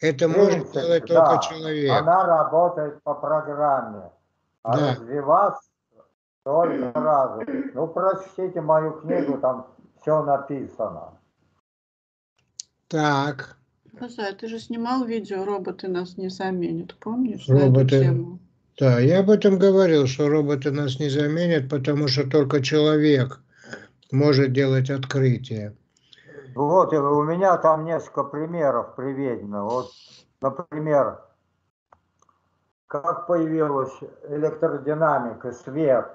Это может делать только человек. Она работает по программе. А да. Развиваться только разум. Ну, прочтите мою книгу, там все написано. Так. Хозяй, ты же снимал видео, роботы нас не заменят, помнишь? Роботы. Да, я об этом говорил, что роботы нас не заменят, потому что только человек может делать открытие. Вот, у меня там несколько примеров приведено. Вот, например, как появилась электродинамика, свет,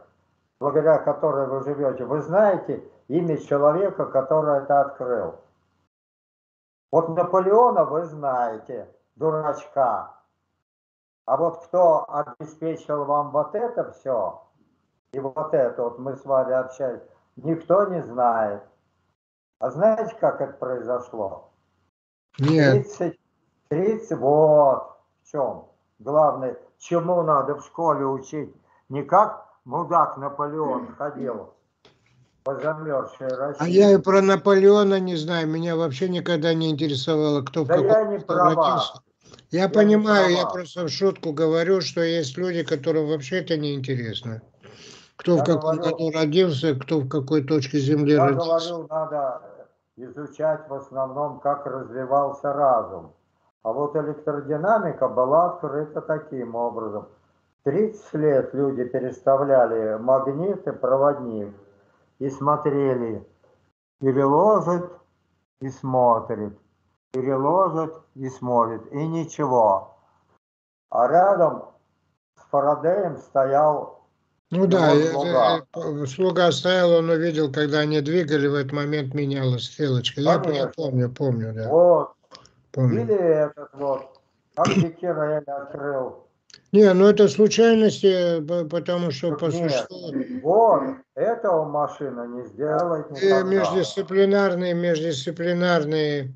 благодаря которой вы живете. Вы знаете имя человека, который это открыл? Вот Наполеона вы знаете, дурачка. А вот кто обеспечил вам вот это все, и вот это, вот мы с вами общались, никто не знает. А знаете, как это произошло? Нет. тридцать, тридцать, вот в чем. Главное, чему надо в школе учить. Не как мудак Наполеон ходил по замерзшей России. А я и про Наполеона не знаю. Меня вообще никогда не интересовало, кто да в какой-то... Да я не права. Я, я понимаю, права. Я просто в шутку говорю, что есть люди, которым вообще это не интересно. Кто я в каком году родился, кто в какой точке земли я родился. Я говорю, надо изучать в основном, как развивался разум. А вот электродинамика была открыта таким образом. тридцать лет люди переставляли магниты, проводник, и смотрели. Переложит и смотрит. Переложит и смотрит. И ничего. А рядом с Фарадеем стоял Ну, ну да, вот слуга. Э, э, слуга стоял, он увидел, когда они двигали, в этот момент менялась стрелочка. Я помню, помню, да. Вот. Помню. Или этот вот, а я открыл. Не, ну это случайности, потому что так по нет. существу... Вот, этого машина не сделает никогда. И междисциплинарные, междисциплинарные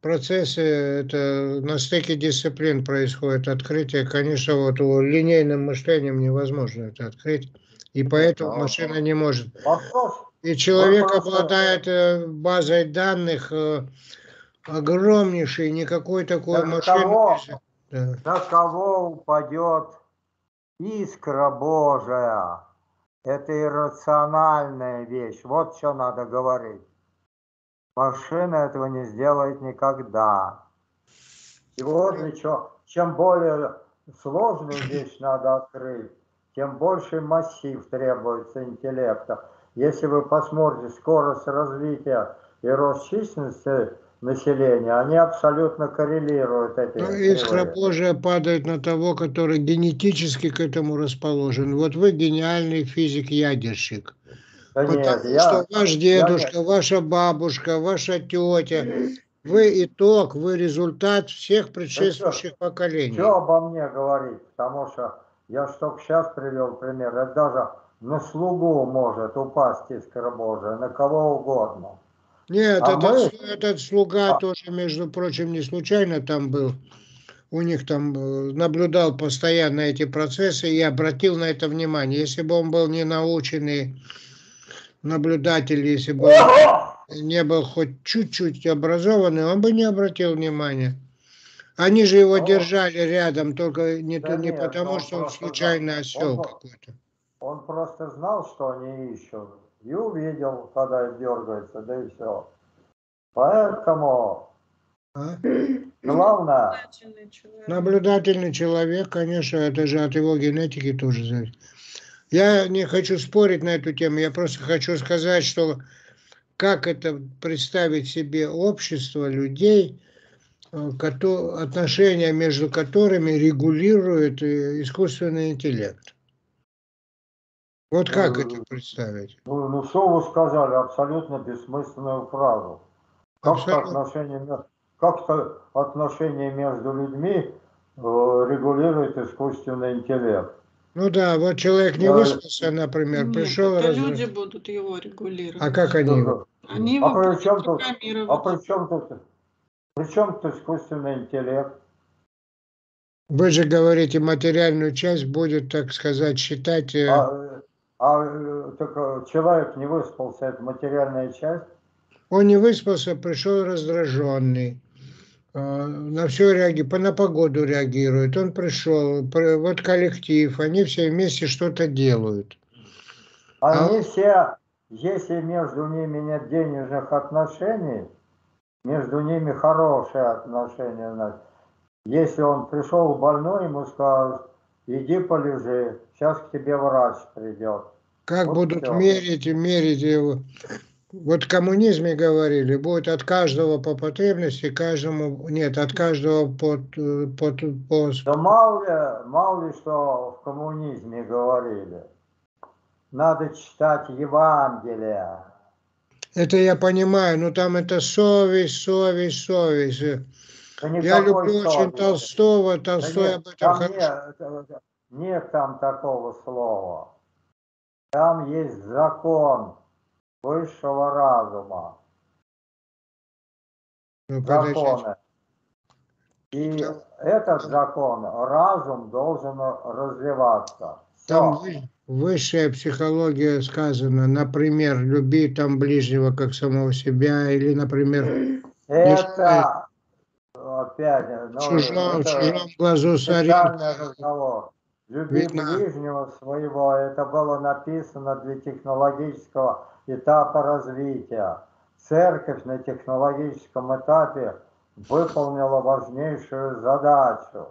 процессы, это на стыке дисциплин происходит открытие. Конечно, вот линейным мышлением невозможно это открыть, и поэтому машина не может. И человек обладает базой данных огромнейшей, никакой такой машины... Да. На кого упадет искра Божия? Это иррациональная вещь. Вот что надо говорить. Машина этого не сделает никогда. И вот еще, чем более сложную вещь надо открыть, тем больше массив требуется интеллекта. Если вы посмотрите скорость развития и рост численности населения, они абсолютно коррелируют эти. Ну, искра Божия падает на того, который генетически к этому расположен. Вот вы гениальный физик-ядерщик. Да потому нет, что я, ваш дедушка, я... ваша бабушка, ваша тетя, вы итог, вы результат всех предшествующих да поколений. Что обо мне говорить? Потому что я что сейчас привел пример, это даже на слугу может упасть искра Божия, на кого угодно. Нет, а этот, мы... этот слуга а... тоже, между прочим, не случайно там был. У них там наблюдал постоянно эти процессы и обратил на это внимание. Если бы он был не наученный наблюдатель, если бы он не был хоть чуть-чуть образованный, он бы не обратил внимания. Они же его держали рядом, только не, да не нет, потому, он что он случайно осел какой-то. Он просто знал, что они ищут. И увидел, когда дергается, да и все. Поэтому а? главное... Наблюдательный человек. Наблюдательный человек, конечно, это же от его генетики тоже зависит. Я не хочу спорить на эту тему, я просто хочу сказать, что как это представить себе общество людей, отношения между которыми регулирует искусственный интеллект. Вот как ну, это представить? Ну, ну, что вы сказали? Абсолютно бессмысленную фразу. Как-то отношения, как-то отношения между людьми э, регулирует искусственный интеллект. Ну да, вот человек не выспался, например, Нет, пришел... Это раз... люди будут его регулировать. А как они? Они его а при чем тут, а при чем тут, при чем тут искусственный интеллект? Вы же говорите, материальную часть будет, так сказать, считать... А, А так, человек не выспался, это материальная часть? Он не выспался, пришел раздраженный. На все реагирует, на погоду реагирует. Он пришел, вот коллектив, они все вместе что-то делают. Они а он... все, если между ними нет денежных отношений, между ними хорошие отношения, значит. Если он пришел больной, ему скажут, иди полежи, сейчас к тебе врач придет. Как вот будут все. мерить и мерить его. Вот в коммунизме говорили, будет от каждого по потребности, каждому, нет, от каждого по... по, по... Да мало ли, мало ли, что в коммунизме говорили. Надо читать Евангелие. Это я понимаю, но там это совесть, совесть, совесть. Да я люблю совести. очень Толстого, Толстой да об этом хорошо. Нет, нет там такого слова. Там есть закон высшего разума. Ну, Законы. И там, этот закон, разум должен развиваться. Все. Там высшая психология сказана, например, люби там ближнего как самого себя, или, например... Это... Опять, ну, чужом, это чужом глазу специальный разговор. Люби ближнего своего, это было написано для технологического этапа развития. Церковь на технологическом этапе выполнила важнейшую задачу,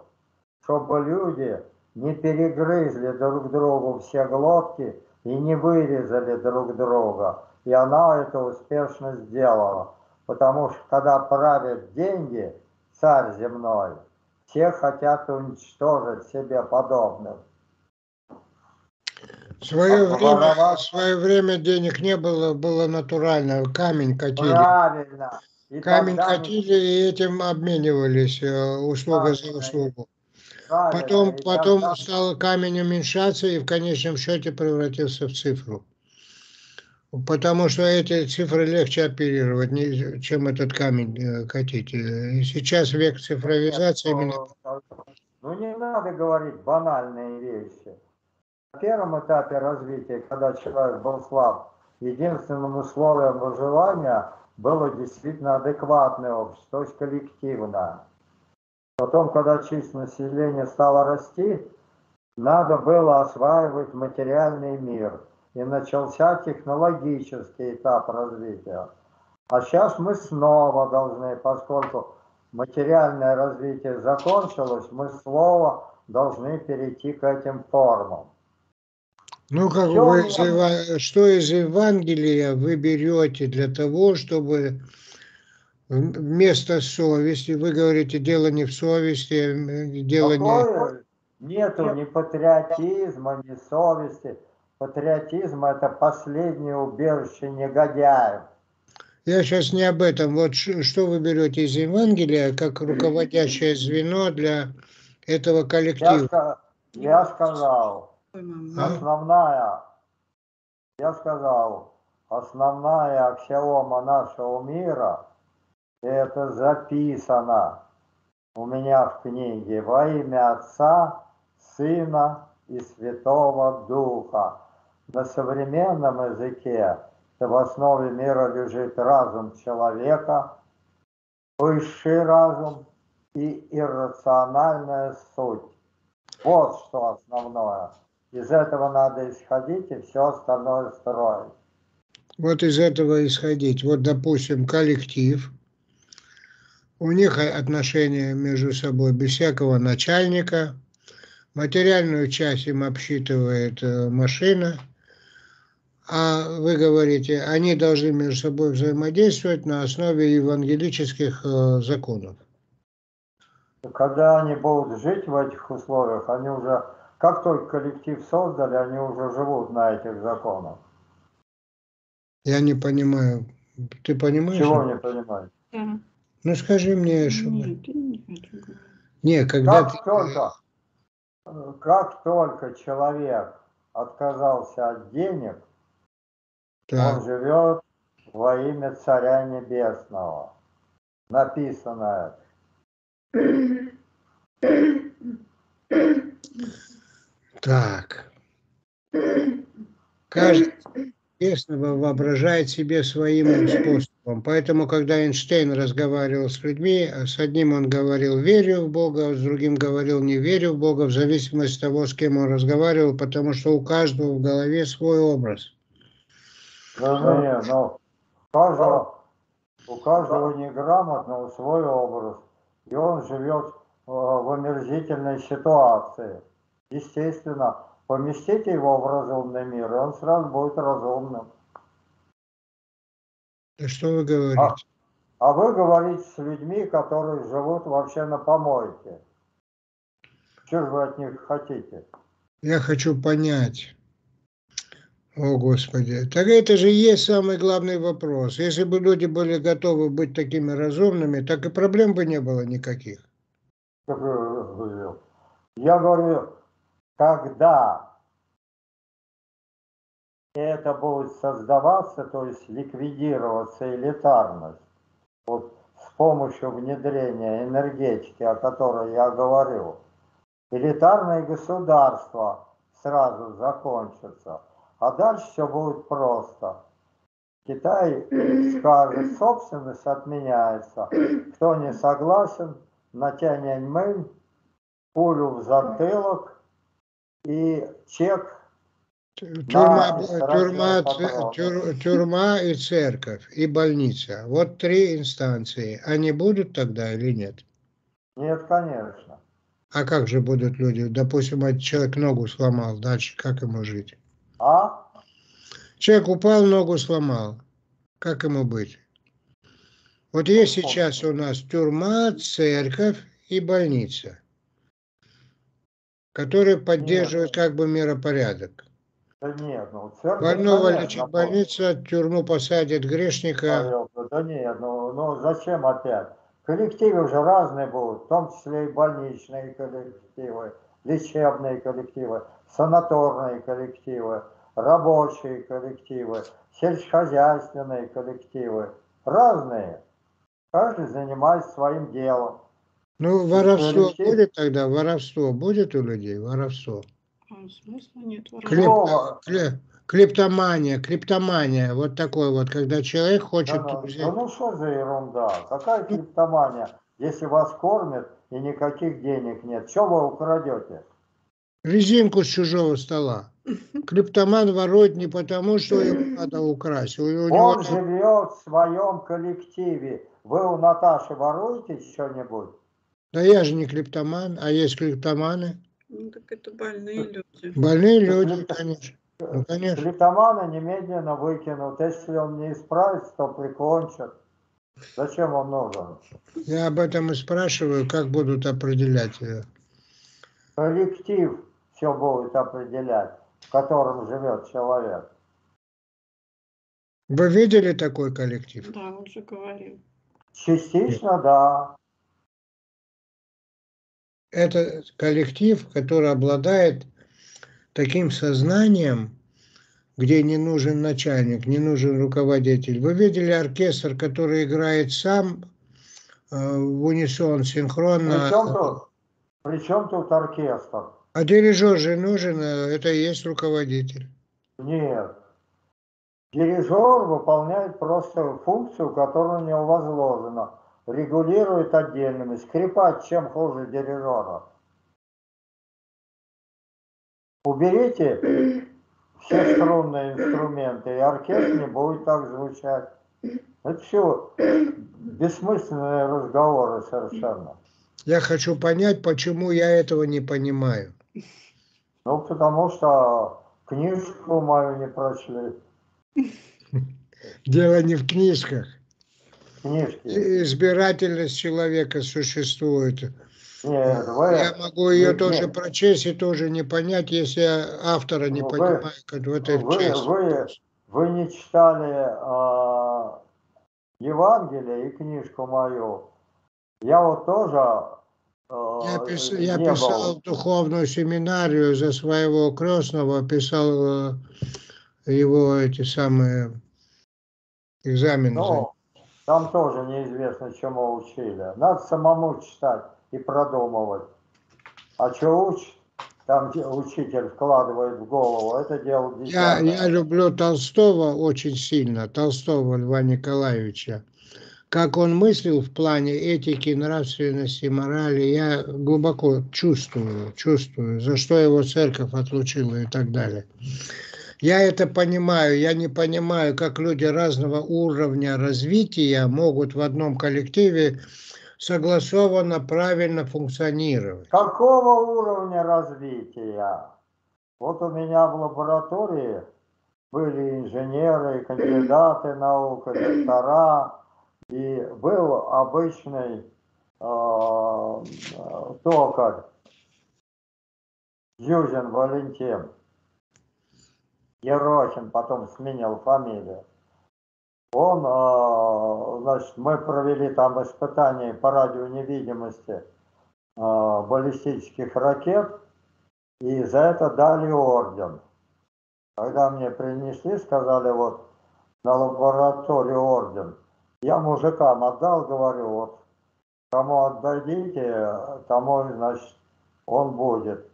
чтобы люди не перегрызли друг другу все глотки и не вырезали друг друга. И она это успешно сделала. Потому что когда правят деньги, царь земной, все хотят уничтожить себе подобных. Свое время, свое время денег не было, было натурально, камень катили. Правильно. И камень тогда... катили и этим обменивались, услуга Правильно. За услугу. Правильно. Потом, и потом тогда... стал камень уменьшаться и в конечном счете превратился в цифру. Потому что эти цифры легче оперировать, чем этот камень катить. И сейчас век цифровизации Нет, именно... Ну не надо говорить банальные вещи. На первом этапе развития, когда человек был слаб, единственным условием выживания было действительно адекватное общество, то есть коллективное. Потом, когда численность населения стала расти, надо было осваивать материальный мир. И начался технологический этап развития. А сейчас мы снова должны, поскольку материальное развитие закончилось, мы снова должны перейти к этим формам. Ну, как вы из Ева... что из Евангелия вы берете для того, чтобы вместо совести, вы говорите, дело не в совести, дело Такое не... Нету ни патриотизма, ни совести. Патриотизм – это последнее убежище негодяев. Я сейчас не об этом. Вот что вы берете из Евангелия как руководящее звено для этого коллектива? Я, я сказал... Основная, я сказал, основная аксиома нашего мира, и это записано у меня в книге, во имя Отца, Сына и Святого Духа. На современном языке в основе мира лежит разум человека, высший разум и иррациональная суть. Вот что основное. Из этого надо исходить и все остальное строить. Вот из этого исходить. Вот, допустим, коллектив. У них отношения между собой без всякого начальника. Материальную часть им обсчитывает машина. А вы говорите, они должны между собой взаимодействовать на основе евангелических законов. Когда они будут жить в этих условиях, они уже... Как только коллектив создали, они уже живут на этих законах. Я не понимаю. Ты понимаешь? Чего не понимаешь? Mm-hmm. Ну скажи мне, что... Нет, я не хочу говорить. Не, когда... Как, ты... только, как только человек отказался от денег, да. Он живет во имя Царя Небесного. Написано это. Так. Каждый известного воображает себе своим способом. Поэтому, когда Эйнштейн разговаривал с людьми, с одним он говорил «верю в Бога», с другим говорил «не верю в Бога», в зависимости от того, с кем он разговаривал, потому что у каждого в голове свой образ. Да, ну, нет, но у каждого, у каждого неграмотного свой образ. И он живет в омерзительной ситуации. Естественно, поместите его в разумный мир, и он сразу будет разумным. И что вы говорите? А, а вы говорите с людьми, которые живут вообще на помойке. Чего же вы от них хотите? Я хочу понять. О, Господи. Так это же и есть самый главный вопрос. Если бы люди были готовы быть такими разумными, так и проблем бы не было никаких. Я говорю... Когда это будет создаваться, то есть ликвидироваться элитарность, вот с помощью внедрения энергетики, о которой я говорю, элитарное государство сразу закончится, а дальше все будет просто. Китай скажет, собственность отменяется, кто не согласен, натянь мэнь, пулю в затылок, и чек тюрьма, тюрьма, тюр, тюрьма и церковь, и больница. Вот три инстанции. Они будут тогда или нет? Нет, конечно. А как же будут люди? Допустим, человек ногу сломал, дальше как ему жить? А? Человек упал, ногу сломал. Как ему быть? Вот есть сейчас у нас тюрьма, церковь и больница, которые поддерживают Нет. как бы миропорядок. Да нет, ну церковь... Больного лечит больница, в тюрьму посадит грешника. Да нет, ну, ну зачем опять? Коллективы уже разные будут, в том числе и больничные коллективы, лечебные коллективы, санаторные коллективы, рабочие коллективы, сельскохозяйственные коллективы. Разные. Каждый занимается своим делом. Ну, воровство коллектив... будет тогда? Воровство будет у людей? Воровство? Смысла нет. Клепто... Клеп... Клептомания, клептомания, вот такой вот, когда человек хочет... Да, взять... да ну что за ерунда? Какая клептомания? Если вас кормят и никаких денег нет, что вы украдете? Резинку с чужого стола. Клептоман ворует не потому, что его надо украсть. У него... Он живет в своем коллективе. Вы у Наташи воруете что-нибудь? Да я же не клептоман, а есть клептоманы. Ну, так это больные люди. Больные люди, конечно. Ну, конечно. Клептомана немедленно выкинут. Если он не исправится, то прикончат. Зачем он нужен? Я об этом и спрашиваю, как будут определять ее. Коллектив все будет определять, в котором живет человек. Вы видели такой коллектив? Да, он же говорил. Частично, Нет. да. Это коллектив, который обладает таким сознанием, где не нужен начальник, не нужен руководитель. Вы видели оркестр, который играет сам э, в унисон, синхронно? Причем тут, причем тут оркестр? А дирижер же нужен, это и есть руководитель. Нет. Дирижер выполняет просто функцию, которая у него возложена. Регулирует отдельными. Скрипач чем хуже дирижера. Уберите все струнные инструменты, и оркестр не будет так звучать. Это все бессмысленные разговоры совершенно. Я хочу понять, почему я этого не понимаю. Ну, потому что книжку мою не прочли. Дело не в книжках. Книжки. Избирательность человека существует. Нет, вы... Я могу ее нет, тоже нет. прочесть и тоже не понять, если я автора не вы, понимаю, как в этой вы, части. Вы, вы не читали э, Евангелие и книжку мою. Я вот тоже э, Я, пис, я писал был. духовную семинарию за своего крестного, писал э, его эти самые экзамены. Но... Там тоже неизвестно, чему учили. Надо самому читать и продумывать. А что учит, там где учитель вкладывает в голову, это дело я, я люблю Толстого очень сильно, Толстого Льва Николаевича. Как он мыслил в плане этики, нравственности, морали, я глубоко чувствую, чувствую, за что его церковь отлучила и так далее. Я это понимаю, я не понимаю, как люди разного уровня развития могут в одном коллективе согласованно, правильно функционировать. Какого уровня развития? Вот у меня в лаборатории были инженеры, кандидаты наук, доктора, и был обычный э, токарь Зюзин Валентин. Ерохин потом сменил фамилию. Он, значит, мы провели там испытания по радионевидимости баллистических ракет, и за это дали орден. Когда мне принесли, сказали, вот, на лабораторию орден, я мужикам отдал, говорю, вот, кому отдадите, тому, значит, он будет.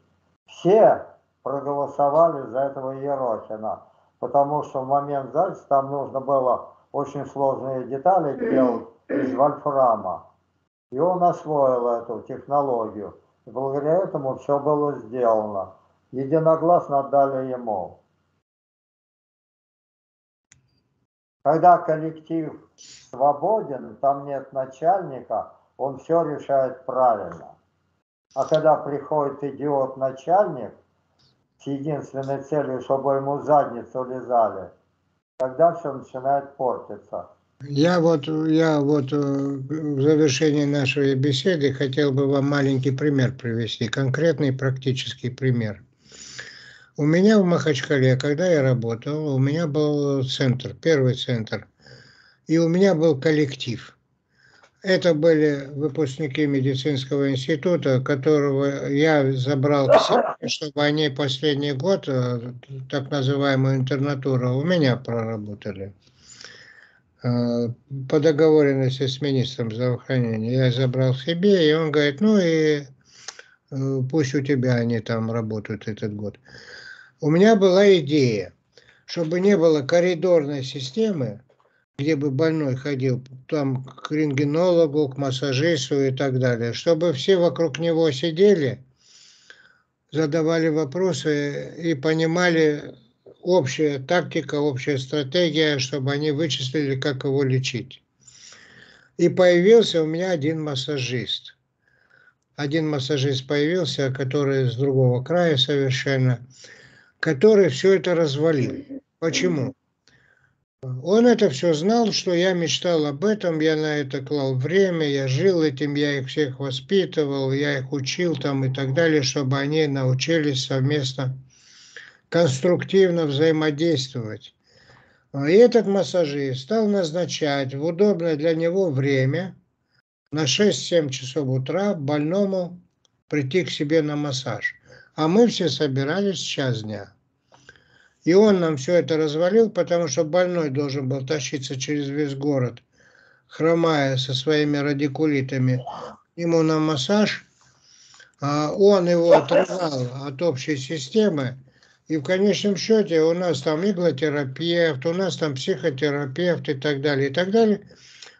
Все проголосовали за этого Ерохина, потому что в момент записи там нужно было очень сложные детали делать из вольфрама. И он освоил эту технологию. И благодаря этому все было сделано. Единогласно отдали ему. Когда коллектив свободен, там нет начальника, он все решает правильно. А когда приходит идиот-начальник, с единственной целью, чтобы ему задницу лизали, тогда все начинает портиться. Я вот, я вот в завершении нашей беседы хотел бы вам маленький пример привести, конкретный практический пример. У меня в Махачкале, когда я работал, у меня был центр, первый центр, и у меня был коллектив. Это были выпускники медицинского института, которого я забрал к себе, чтобы они последний год, так называемую интернатуру, у меня проработали. По договоренности с министром здравоохранения я забрал себе, и он говорит, ну и пусть у тебя они там работают этот год. У меня была идея, чтобы не было коридорной системы, где бы больной ходил, там к рентгенологу, к массажисту и так далее, чтобы все вокруг него сидели, задавали вопросы и понимали общая тактика, общая стратегия, чтобы они вычислили, как его лечить. И появился у меня один массажист. Один массажист появился, который с другого края совершенно, который все это развалил. Почему? Он это все знал, что я мечтал об этом, я на это клал время, я жил этим, я их всех воспитывал, я их учил там и так далее, чтобы они научились совместно конструктивно взаимодействовать. И этот массажист стал назначать в удобное для него время на шесть-семь часов утра больному прийти к себе на массаж. А мы все собирались в час дня. И он нам все это развалил, потому что больной должен был тащиться через весь город, хромая со своими радикулитами, ему на массаж. Он его отрывал от общей системы. И в конечном счете у нас там иглотерапевт, у нас там психотерапевт и так далее, и так далее.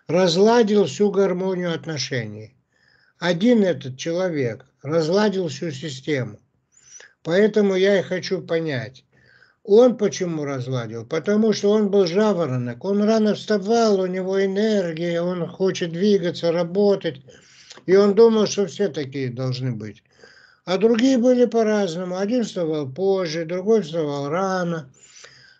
Разладил всю гармонию отношений. Один этот человек разладил всю систему. Поэтому я и хочу понять. Он почему разладил? Потому что он был жаворонок, он рано вставал, у него энергия, он хочет двигаться, работать. И он думал, что все такие должны быть. А другие были по-разному. Один вставал позже, другой вставал рано.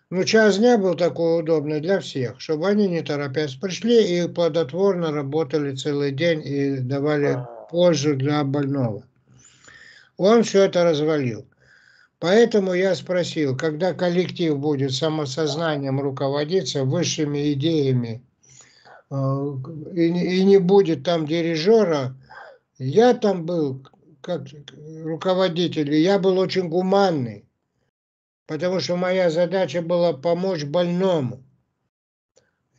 Но час дня был такой удобный для всех, чтобы они не торопясь пришли и плодотворно работали целый день и давали пользу для больного. Он все это развалил. Поэтому я спросил, когда коллектив будет самосознанием руководиться высшими идеями и не будет там дирижера, я там был как руководитель, и я был очень гуманный, потому что моя задача была помочь больному.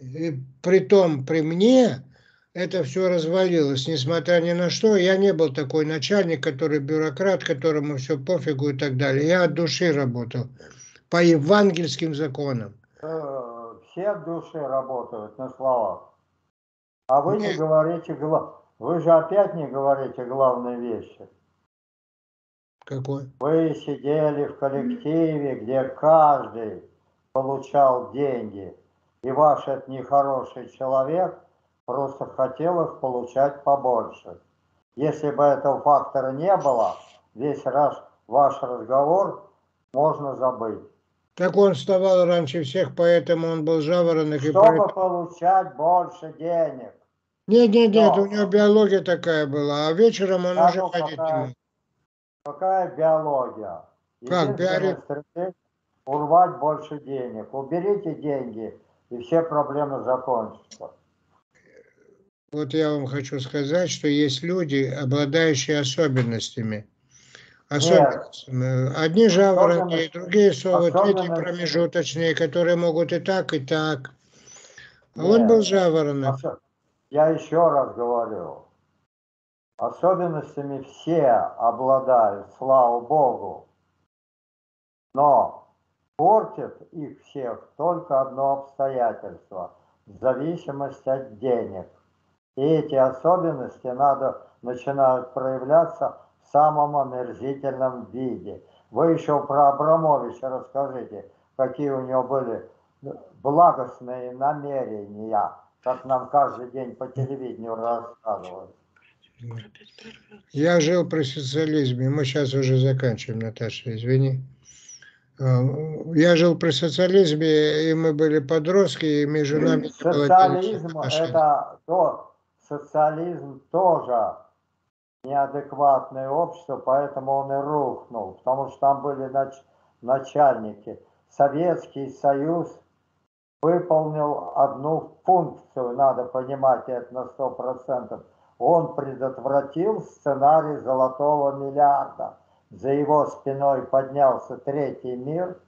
И притом при мне это все развалилось, несмотря ни на что. Я не был такой начальник, который бюрократ, которому все пофигу и так далее. Я от души работал по евангельским законам. Все от души работают на словах. А вы не говорите, вы же опять не говорите главной вещи. Какой? Вы сидели в коллективе, где каждый получал деньги, и ваш этот нехороший человек просто хотел их получать побольше. Если бы этого фактора не было, весь раз ваш разговор можно забыть. Так он вставал раньше всех, поэтому он был жаворонок. Чтобы и поэтому... получать больше денег. Нет, нет, нет, у него биология такая была, а вечером он так уже какая, ходить не мог. Какая биология? Как биология? Урвать больше денег. Уберите деньги, и все проблемы закончатся. Вот я вам хочу сказать, что есть люди, обладающие особенностями. особенностями. Нет, Одни жаворонки, другие совы, третьи промежуточные, которые могут и так, и так. А он был жаворонок. Я еще раз говорю. Особенностями все обладают, слава Богу. Но портит их всех только одно обстоятельство. Зависимость от денег. И эти особенности надо, начинают проявляться в самом омерзительном виде. Вы еще про Абрамовича расскажите, какие у него были благостные намерения, как нам каждый день по телевидению рассказывают. Я жил при социализме, мы сейчас уже заканчиваем, Наташа, извини. Я жил при социализме, и мы были подростки, и между нами... Социализм это то... Социализм тоже неадекватное общество, поэтому он и рухнул, потому что там были начальники. Советский Союз выполнил одну функцию, надо понимать это на сто процентов. Он предотвратил сценарий золотого миллиарда. За его спиной поднялся третий мир,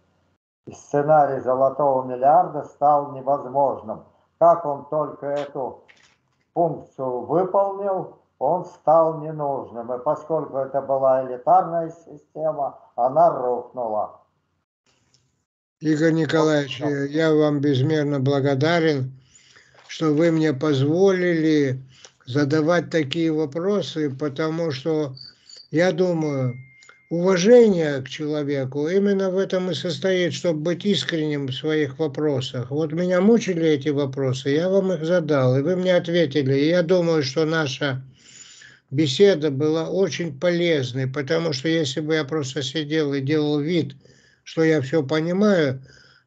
и сценарий золотого миллиарда стал невозможным. Как он только эту функцию выполнил, он стал ненужным. И поскольку это была элитарная система, она рухнула. Игорь Николаевич, я вам безмерно благодарен, что вы мне позволили задавать такие вопросы, потому что, я думаю, уважение к человеку именно в этом и состоит, чтобы быть искренним в своих вопросах. Вот меня мучили эти вопросы, я вам их задал, и вы мне ответили. И я думаю, что наша беседа была очень полезной, потому что если бы я просто сидел и делал вид, что я все понимаю,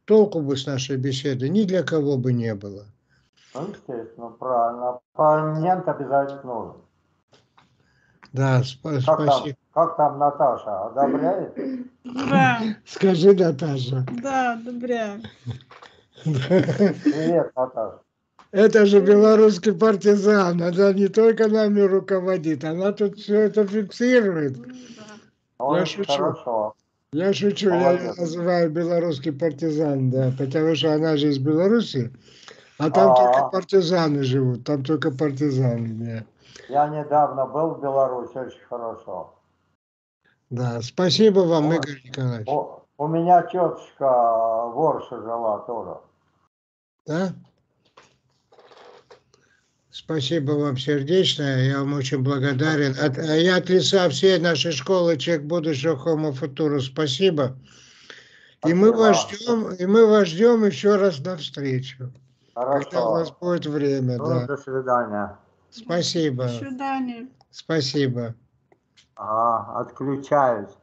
толку бы с нашей беседы ни для кого бы не было. Естественно, правильно. Оппонент обязательно нужен. Да, спа как спасибо. Там, как там Наташа, одобряет? Да. Скажи, Наташа. Да, одобряю. Привет, Наташа. Это же белорусский партизан, она не только нами руководит, она тут все это фиксирует. Да. Я шучу. Хорошо. Я шучу, молодец. Я ее называю белорусский партизан, да, потому что она же из Беларуси, а там а -а. только партизаны живут, там только партизаны. Да. Я недавно был в Беларуси, очень хорошо. Да, спасибо вам, вот. Игорь Николаевич. У, у меня тетушка в Орше жила тоже. Да? Спасибо вам сердечно, я вам очень благодарен. От, я от лица всей нашей школы «Человек будущего Homo Futurus» спасибо. И мы вас ждем, и мы вас ждем еще раз на встречу. Хорошо. Когда у вас будет время. Да. До свидания. Спасибо. До свидания. Спасибо. А, отключаюсь.